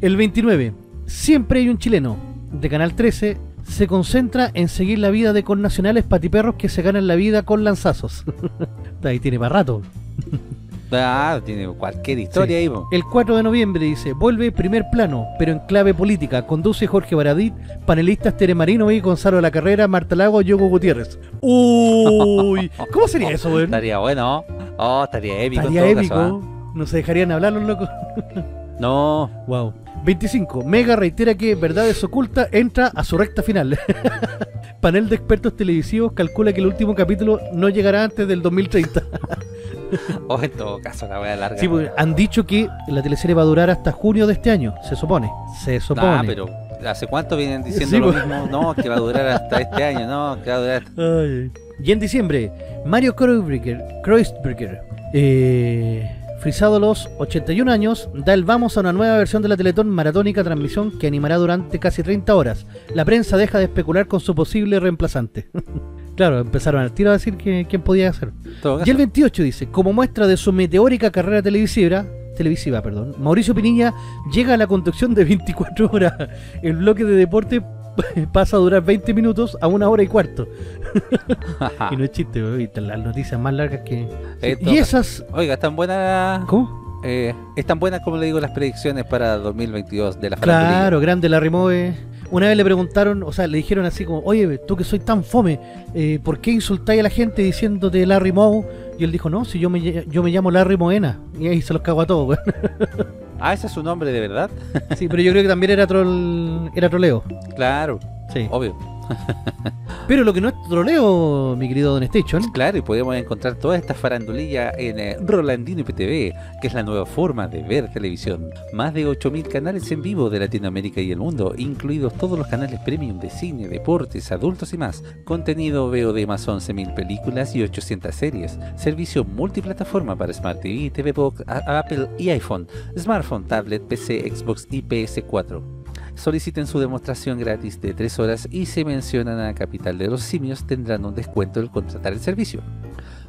El veintinueve, siempre hay un chileno, de Canal trece, se concentra en seguir la vida de connacionales patiperros que se ganan la vida con lanzazos. Ahí tiene para rato. Ah, tiene cualquier historia, sí. Ahí, po. El cuatro de noviembre, dice, vuelve Primer Plano, pero en clave política. Conduce Jorge Baradit, panelistas Tere Marino y Gonzalo La Carrera, Marta Lago y Hugo Gutiérrez. Uy, ¿cómo sería eso, güey? Estaría bueno. Oh, estaría épico. Estaría épico. Caso, ¿eh? No se dejarían hablar los locos. No. Wow. veinticinco. Mega reitera que Verdades Ocultas entra a su recta final. Panel de expertos televisivos calcula que el último capítulo no llegará antes del dos mil treinta. O en todo caso, la voy a largar. Sí, pues, han dicho que la teleserie va a durar hasta junio de este año, se supone. Se supone. Ah, pero ¿hace cuánto vienen diciendo sí, lo pues. mismo? No, que va a durar hasta este año, no, que va a durar hasta... Ay. Y en diciembre, Mario Kreuzberger, eh... frisado los ochenta y un años, da el vamos a una nueva versión de la Teletón maratónica transmisión que animará durante casi treinta horas. La prensa deja de especular con su posible reemplazante. Claro, empezaron al tiro a decir que, quién podía hacer. Y el veintiocho dice, como muestra de su meteórica carrera televisiva, televisiva perdón, Mauricio Pinilla llega a la conducción de veinticuatro horas. El bloque de deporte pasa a durar veinte minutos a una hora y cuarto. Y no es chiste, bebé, las noticias más largas que... Eh, y esas... Oiga, están buenas... ¿Cómo? Eh, es tan buena como le digo las predicciones para dos mil veintidós de la farándula. Claro, grande la Remove. Una vez le preguntaron, o sea, le dijeron así como, oye, tú que soy tan fome, eh, ¿por qué insultáis a la gente diciéndote Larry Moe? Y él dijo, no, si yo me, yo me llamo Larry Moena. Y ahí se los cago a todos, güey. Ah, ese es su nombre de verdad. Sí, pero yo creo que también era troll, era troleo. Claro, sí, obvio. Pero lo que no es troleo, mi querido Don Station. Claro, y podemos encontrar toda esta farandulilla en eh, Rolandino I P T V, que es la nueva forma de ver televisión. Más de ocho mil canales en vivo de Latinoamérica y el mundo, incluidos todos los canales premium de cine, deportes, adultos y más. Contenido V O D más once mil películas y ochocientas series. Servicio multiplataforma para Smart T V, T V Box, Apple y iPhone, smartphone, tablet, P C, Xbox y P S cuatro. Soliciten su demostración gratis de tres horas y si mencionan a Capital de los Simios tendrán un descuento al contratar el servicio.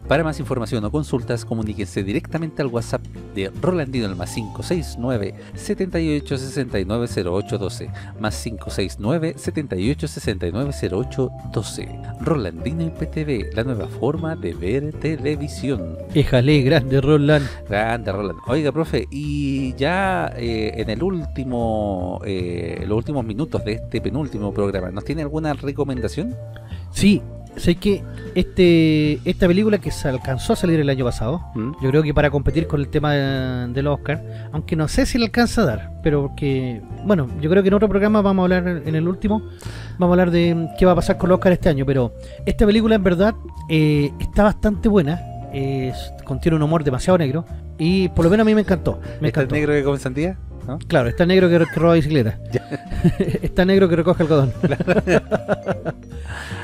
Para más información o consultas, comuníquense directamente al WhatsApp de Rolandino al más cinco seis nueve, siete ocho seis nueve, cero ocho uno dos, más cinco seis nueve, siete ocho seis nueve, cero ocho uno dos. Rolandino I P T V, la nueva forma de ver televisión. Éjale, grande Roland. Grande Roland. Oiga, profe, y ya eh, en el último, eh, los últimos minutos de este penúltimo programa, ¿nos tiene alguna recomendación? Sí. sé que este esta película que se alcanzó a salir el año pasado, ¿Mm? yo creo que para competir con el tema de, del Oscar, aunque no sé si le alcanza a dar, pero porque, bueno, yo creo que en otro programa vamos a hablar, en el último, vamos a hablar de qué va a pasar con el Oscar este año, pero esta película en verdad eh, está bastante buena, eh, contiene un humor demasiado negro y por lo menos a mí me encantó. Me ¿Está encantó. El negro que come sandía? ¿No? Claro, está el negro que, que roba bicicleta. Está el negro que recoge algodón.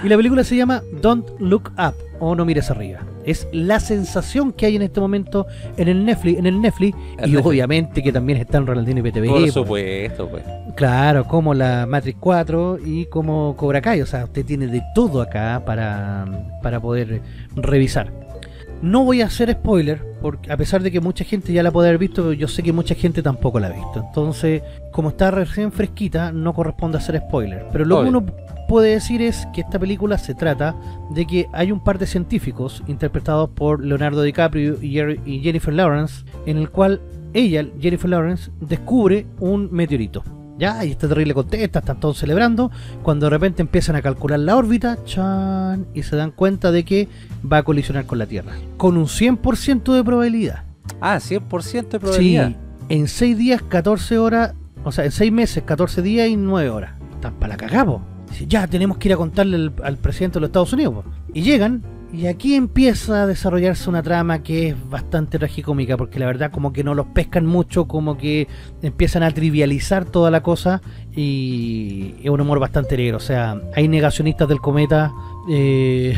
Y la película se llama Don't Look Up, o No mires arriba. Es la sensación que hay en este momento en el Netflix, en el Netflix el y Netflix. Obviamente que también está en Rolandino I P T V. Por supuesto, pues. Claro, como la Matrix cuatro y como Cobra Kai. O sea, usted tiene de todo acá para, para poder revisar. No voy a hacer spoiler, porque a pesar de que mucha gente ya la puede haber visto, yo sé que mucha gente tampoco la ha visto. Entonces, como está recién fresquita, no corresponde hacer spoiler. Pero lo Obvio. que uno puede decir es que esta película se trata de que hay un par de científicos, interpretados por Leonardo DiCaprio y Jennifer Lawrence, en el cual ella, Jennifer Lawrence, descubre un meteorito. Ya, y está terrible contenta, están todos celebrando. Cuando de repente empiezan a calcular la órbita, chan, y se dan cuenta de que va a colisionar con la Tierra. Con un cien por ciento de probabilidad. Ah, cien por ciento de probabilidad. Sí, en seis días, catorce horas, o sea, en seis meses, catorce días y nueve horas. Están para la cagada. Ya, tenemos que ir a contarle al, al presidente de los Estados Unidos. Po. Y llegan, y aquí empieza a desarrollarse una trama que es bastante tragicómica, porque la verdad como que no los pescan mucho, como que empiezan a trivializar toda la cosa, y es un humor bastante negro. O sea, hay negacionistas del cometa, eh,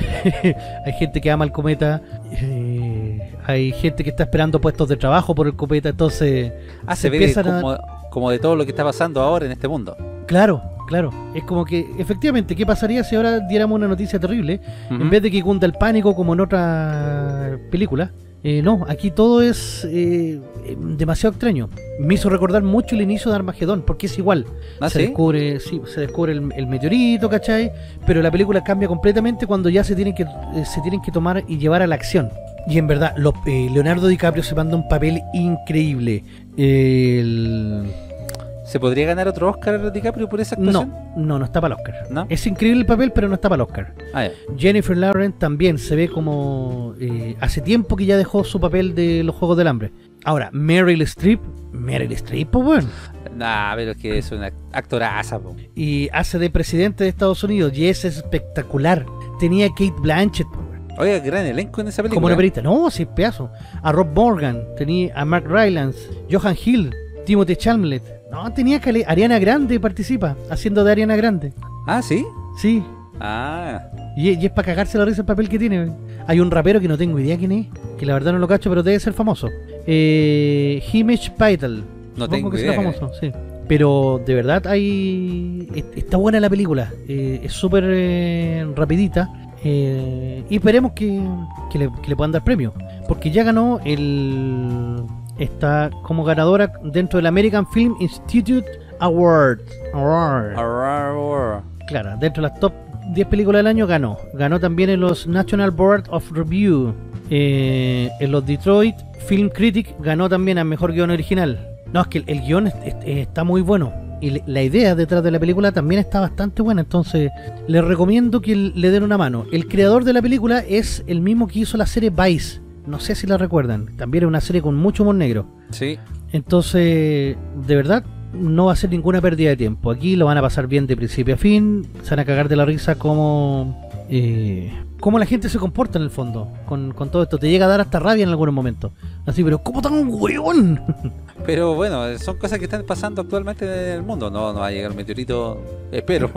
hay gente que ama el cometa, eh, hay gente que está esperando puestos de trabajo por el cometa. Entonces ah, se, se ve como, a... como de todo lo que está pasando ahora en este mundo. Claro, claro, es como que efectivamente, ¿qué pasaría si ahora diéramos una noticia terrible? Uh-huh. En vez de que cunda el pánico como en otra película, eh, no, aquí todo es eh, demasiado extraño. Me hizo recordar mucho el inicio de Armagedón, porque es igual. ¿Ah, se, ¿sí? descubre, sí, se descubre el, el meteorito, ¿cachai? Pero la película cambia completamente cuando ya se tienen que, eh, se tienen que tomar y llevar a la acción. Y en verdad, lo, eh, Leonardo DiCaprio se manda un papel increíble. El... ¿Se podría ganar otro Oscar DiCaprio por esa actuación? No, no, no está para el Oscar. ¿No? Es increíble el papel, pero no está para el Oscar. Ah, yeah. Jennifer Lawrence también se ve como... Eh, hace tiempo que ya dejó su papel de Los Juegos del Hambre. Ahora, Meryl Streep... Meryl Streep, pues bueno. Nah, pero es que es una actoraza. Po. Y hace de presidente de Estados Unidos y es espectacular. Tenía Kate Blanchett. Po. Oiga, gran elenco en esa película. Como una perita. No, sí, pedazo. A Rob Morgan, tenía a Mark Rylance, Johan Hill, Timothée Chalamet. No, tenía que... Ariana Grande participa, haciendo de Ariana Grande. ¿Ah, sí? Sí. Ah. Y, y es para cagarse la risa el papel que tiene. Hay un rapero que no tengo idea quién es, que la verdad no lo cacho, pero debe ser famoso. Eh, Himesh Patel. No tengo que idea. Será famoso, que... sí. Pero de verdad hay... Está buena la película. Eh, es súper eh, rapidita. Eh, y esperemos que, que, le, que le puedan dar premio. Porque ya ganó el... Está como ganadora dentro del American Film Institute Award. Award. Award. Claro, dentro de las top diez películas del año ganó. Ganó también en los National Board of Review. Eh, en los Detroit Film Critic ganó también a Mejor Guión Original. No, es que el, el guión es, es, está muy bueno. Y la idea detrás de la película también está bastante buena. Entonces, les recomiendo que le den una mano. El creador de la película es el mismo que hizo la serie Vice. No sé si la recuerdan. También es una serie con mucho humor negro. Sí. Entonces, de verdad, no va a ser ninguna pérdida de tiempo. Aquí lo van a pasar bien de principio a fin. Se van a cagar de la risa como... Eh, cómo la gente se comporta en el fondo. Con, con todo esto. Te llega a dar hasta rabia en algunos momentos. Así, pero ¿cómo tan huevón? Pero bueno, son cosas que están pasando actualmente en el mundo. No, no va a llegar el meteorito. Espero.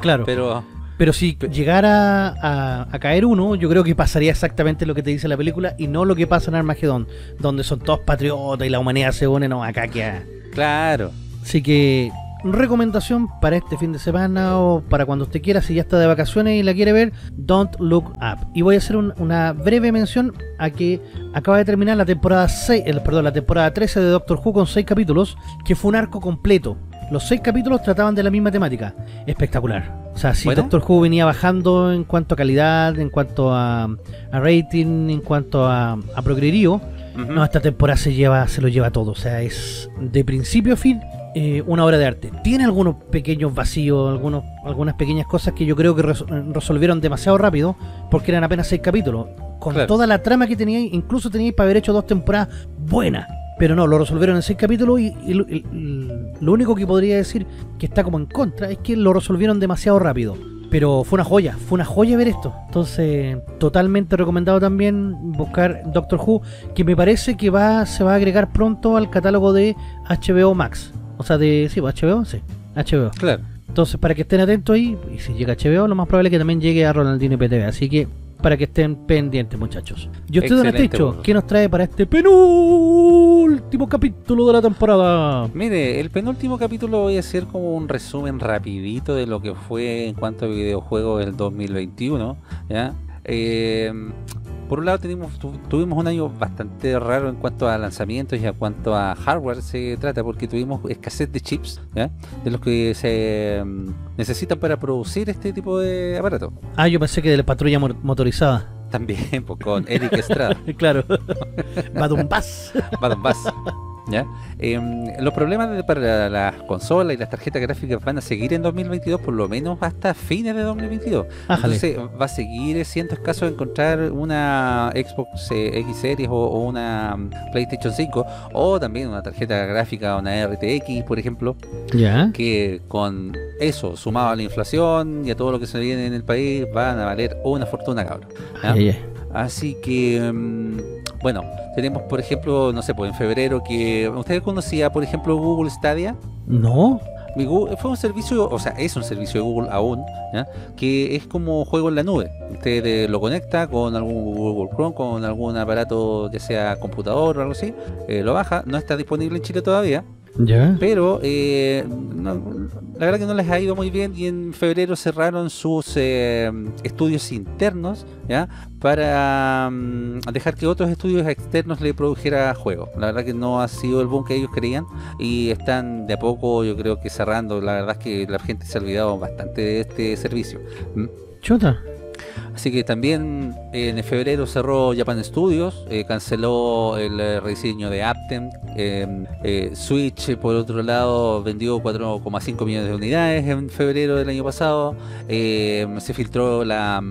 Claro. Pero... Pero si llegara a, a, a caer uno, yo creo que pasaría exactamente lo que te dice la película y no lo que pasa en Armagedón, donde son todos patriotas y la humanidad se une, no, acá que... Claro. Así que, recomendación para este fin de semana o para cuando usted quiera, si ya está de vacaciones y la quiere ver, Don't Look Up. Y voy a hacer un, una breve mención a que acaba de terminar la temporada seis, el, perdón, la temporada trece de Doctor Who con seis capítulos, que fue un arco completo. Los seis capítulos trataban de la misma temática. Espectacular. O sea, si ¿Buena? Doctor Who venía bajando en cuanto a calidad, en cuanto a, a rating, en cuanto a, a progrerío, uh-huh. no, esta temporada se lleva, se lo lleva todo. O sea, es de principio a fin eh, una obra de arte. Tiene algunos pequeños vacíos, algunos, algunas pequeñas cosas que yo creo que res resolvieron demasiado rápido, porque eran apenas seis capítulos. Con claro. toda la trama que teníais, incluso teníais para haber hecho dos temporadas buenas. Pero no, lo resolvieron en seis capítulos y, y, y, y lo único que podría decir que está como en contra es que lo resolvieron demasiado rápido. Pero fue una joya, fue una joya ver esto. Entonces, totalmente recomendado también buscar Doctor Who, que me parece que va se va a agregar pronto al catálogo de H B O Max. O sea, de sí, H B O, sí, H B O. Claro. Entonces, para que estén atentos ahí, y si llega a H B O, lo más probable es que también llegue a Rolandino I P T V. Así que, para que estén pendientes, muchachos. Yo estoy Don Estecho, ¿qué nos trae para este penúltimo capítulo de la temporada? Mire, el penúltimo capítulo voy a hacer como un resumen rapidito de lo que fue en cuanto a videojuegos el dos mil veintiuno, ¿ya? Eh, por un lado tenemos, tu, tuvimos un año bastante raro en cuanto a lanzamientos y a cuanto a hardware se trata, porque tuvimos escasez de chips, ¿ya? De los que se necesitan para producir este tipo de aparatos. Ah, yo pensé que de la patrulla motorizada. También, pues, con Eric Estrada. Claro. Badumbás. Badumbás. ¿Ya? Eh, los problemas de, para las consolas y las tarjetas gráficas van a seguir en dos mil veintidós, por lo menos hasta fines de dos mil veintidós. Ajale. Entonces va a seguir siendo escaso encontrar una Xbox eh, X Series o, o una PlayStation cinco, o también una tarjeta gráfica, una R T X, por ejemplo. ¿Ya? Que con eso, sumado a la inflación y a todo lo que se viene en el país, van a valer una fortuna, cabrón. Así que um, bueno, tenemos, por ejemplo, no sé, pues en febrero, que ¿ustedes conocían, por ejemplo, Google Stadia? No. Mi Google, fue un servicio, o sea, es un servicio de Google aún, ¿ya? Que es como juego en la nube. Usted eh, lo conecta con algún Google Chrome, con algún aparato, ya sea computador o algo así, eh, lo baja, no está disponible en Chile todavía. ¿Ya? Pero eh, no, la verdad que no les ha ido muy bien, y en febrero cerraron sus eh, estudios internos, ¿ya? Para um, dejar que otros estudios externos le produjera juegos. La verdad que no ha sido el boom que ellos creían, y están de a poco, yo creo que cerrando. La verdad es que la gente se ha olvidado bastante de este servicio. ¿Mm? Chuta. Así que también eh, en febrero cerró Japan Studios, eh, canceló el eh, rediseño de Aptem, eh, eh, Switch eh, por otro lado vendió cuatro coma cinco millones de unidades en febrero del año pasado, eh, se filtró la,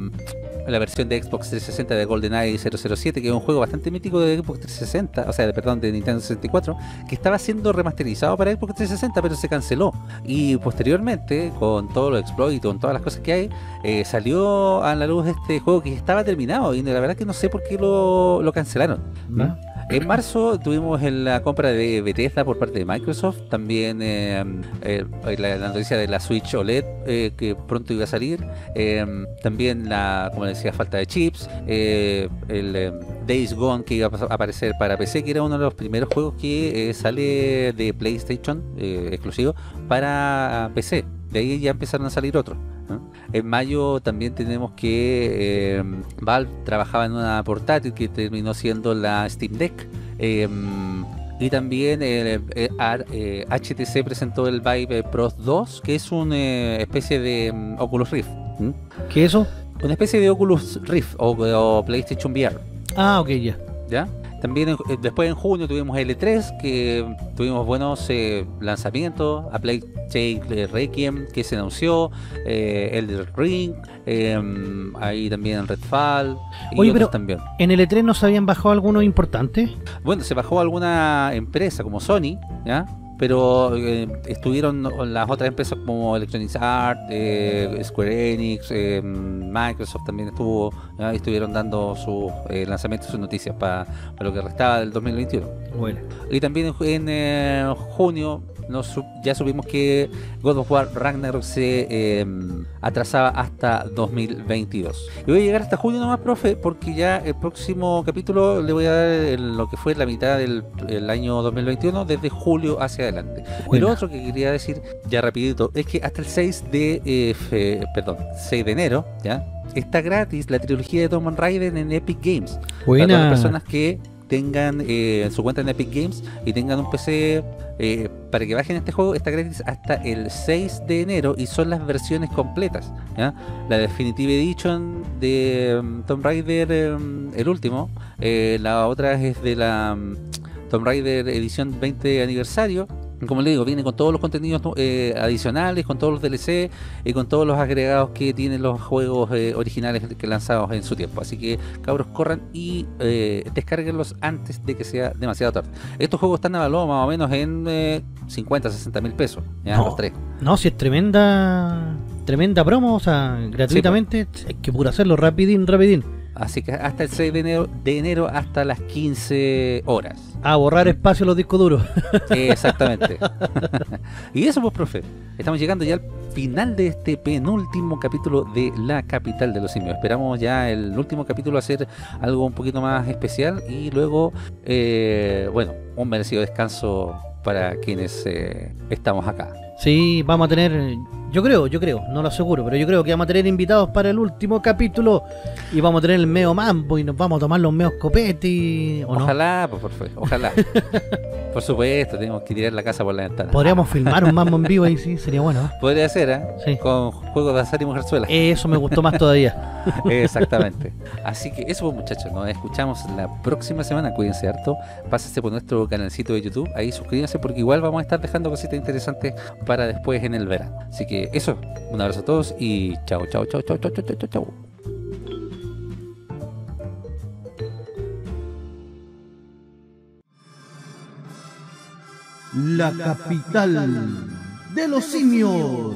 la versión de Xbox trescientos sesenta de GoldenEye cero cero siete, que es un juego bastante mítico de Xbox trescientos sesenta, o sea, de, perdón, de Nintendo sesenta y cuatro, que estaba siendo remasterizado para Xbox trescientos sesenta, pero se canceló, y posteriormente, con todos los exploits y con todas las cosas que hay, eh, salió a la luz este juego que estaba terminado, y la verdad que no sé por qué lo, lo cancelaron. ¿No? En marzo tuvimos la compra de Bethesda por parte de Microsoft, también eh, eh, la, la noticia de la Switch O L E D eh, que pronto iba a salir, eh, también la, como decía, falta de chips, eh, el eh, Days Gone que iba a aparecer para P C, que era uno de los primeros juegos que eh, sale de PlayStation eh, exclusivo para P C. De ahí ya empezaron a salir otros. En mayo también tenemos que eh, Valve trabajaba en una portátil que terminó siendo la Steam Deck, eh, y también eh, eh, eh, H T C presentó el Vive Pro dos, que es una eh, especie de um, Oculus Rift. ¿Mm? ¿Qué es eso? Una especie de Oculus Rift o, o PlayStation V R. Ah, ok, ya. Yeah. ¿Ya? También eh, después en junio tuvimos L tres, que tuvimos buenos eh, lanzamientos, a Plague Tale Requiem que se anunció, eh, Elder Ring, eh, ahí también Redfall y Oye, otros pero también. ¿En L tres no se habían bajado algunos importantes? Bueno, se bajó alguna empresa como Sony, ¿ya? Pero eh, estuvieron las otras empresas como Electronic Arts, eh, Square Enix, eh, Microsoft también estuvo, ¿ya? Estuvieron dando sus eh, lanzamientos, sus noticias para pa lo que restaba del dos mil veintiuno. Bueno. Y también en, en eh, junio nos, ya supimos que God of War Ragnarok se eh, atrasaba hasta dos mil veintidós. Y voy a llegar hasta junio nomás, profe, porque ya el próximo capítulo le voy a dar el, lo que fue la mitad del el año dos mil veintiuno, desde julio hacia adelante. Y lo otro que quería decir ya rapidito es que hasta el seis de eh, fe, perdón, seis de enero, ¿ya? Está gratis la trilogía de Tomb Raider en Epic Games. Buena. Para todas las personas que tengan eh, su cuenta en Epic Games y tengan un P C, eh, para que bajen este juego, está gratis hasta el seis de enero, y son las versiones completas, ¿ya? La Definitive Edition de um, Tomb Raider, eh, el último, eh, la otra es de la um, Tomb Raider edición veinte aniversario, como le digo, viene con todos los contenidos eh, adicionales, con todos los D L C y con todos los agregados que tienen los juegos eh, originales que lanzados en su tiempo. Así que, cabros, corran y eh, descárguenlos antes de que sea demasiado tarde. Estos juegos están evaluados más o menos en eh, cincuenta, sesenta mil pesos, ya, no, los tres. No, si es tremenda, tremenda promo, o sea, gratuitamente, sí, hay que puro hacerlo rapidín, rapidín. Así que hasta el seis de enero, de enero, hasta las quince horas. A borrar espacio los discos duros. Exactamente. Y eso pues, profe, estamos llegando ya al final de este penúltimo capítulo de La Capital de los Simios. Esperamos ya el último capítulo hacer algo un poquito más especial. Y luego, eh, bueno, un merecido descanso para quienes eh, estamos acá. Sí, vamos a tener, yo creo, yo creo, no lo aseguro, pero yo creo que vamos a tener invitados para el último capítulo y vamos a tener el medio mambo y nos vamos a tomar los medios copetes, ¿o no? Ojalá, por favor, ojalá. Por supuesto, tenemos que tirar la casa por la ventana. Podríamos filmar un mambo en vivo ahí, sí, sería bueno, ¿eh? Podría ser, ¿eh? Sí. Con juegos de azar y mujerzuela. Eso me gustó más todavía. Exactamente. Así que eso pues, muchachos, nos escuchamos la próxima semana, cuídense harto, pásense por nuestro canalcito de YouTube, ahí suscríbanse porque igual vamos a estar dejando cositas interesantes para para después en el verano. Así que eso, un abrazo a todos y chao, chao, chao, chao, chao, chao, chao, chao. La capital de los simios.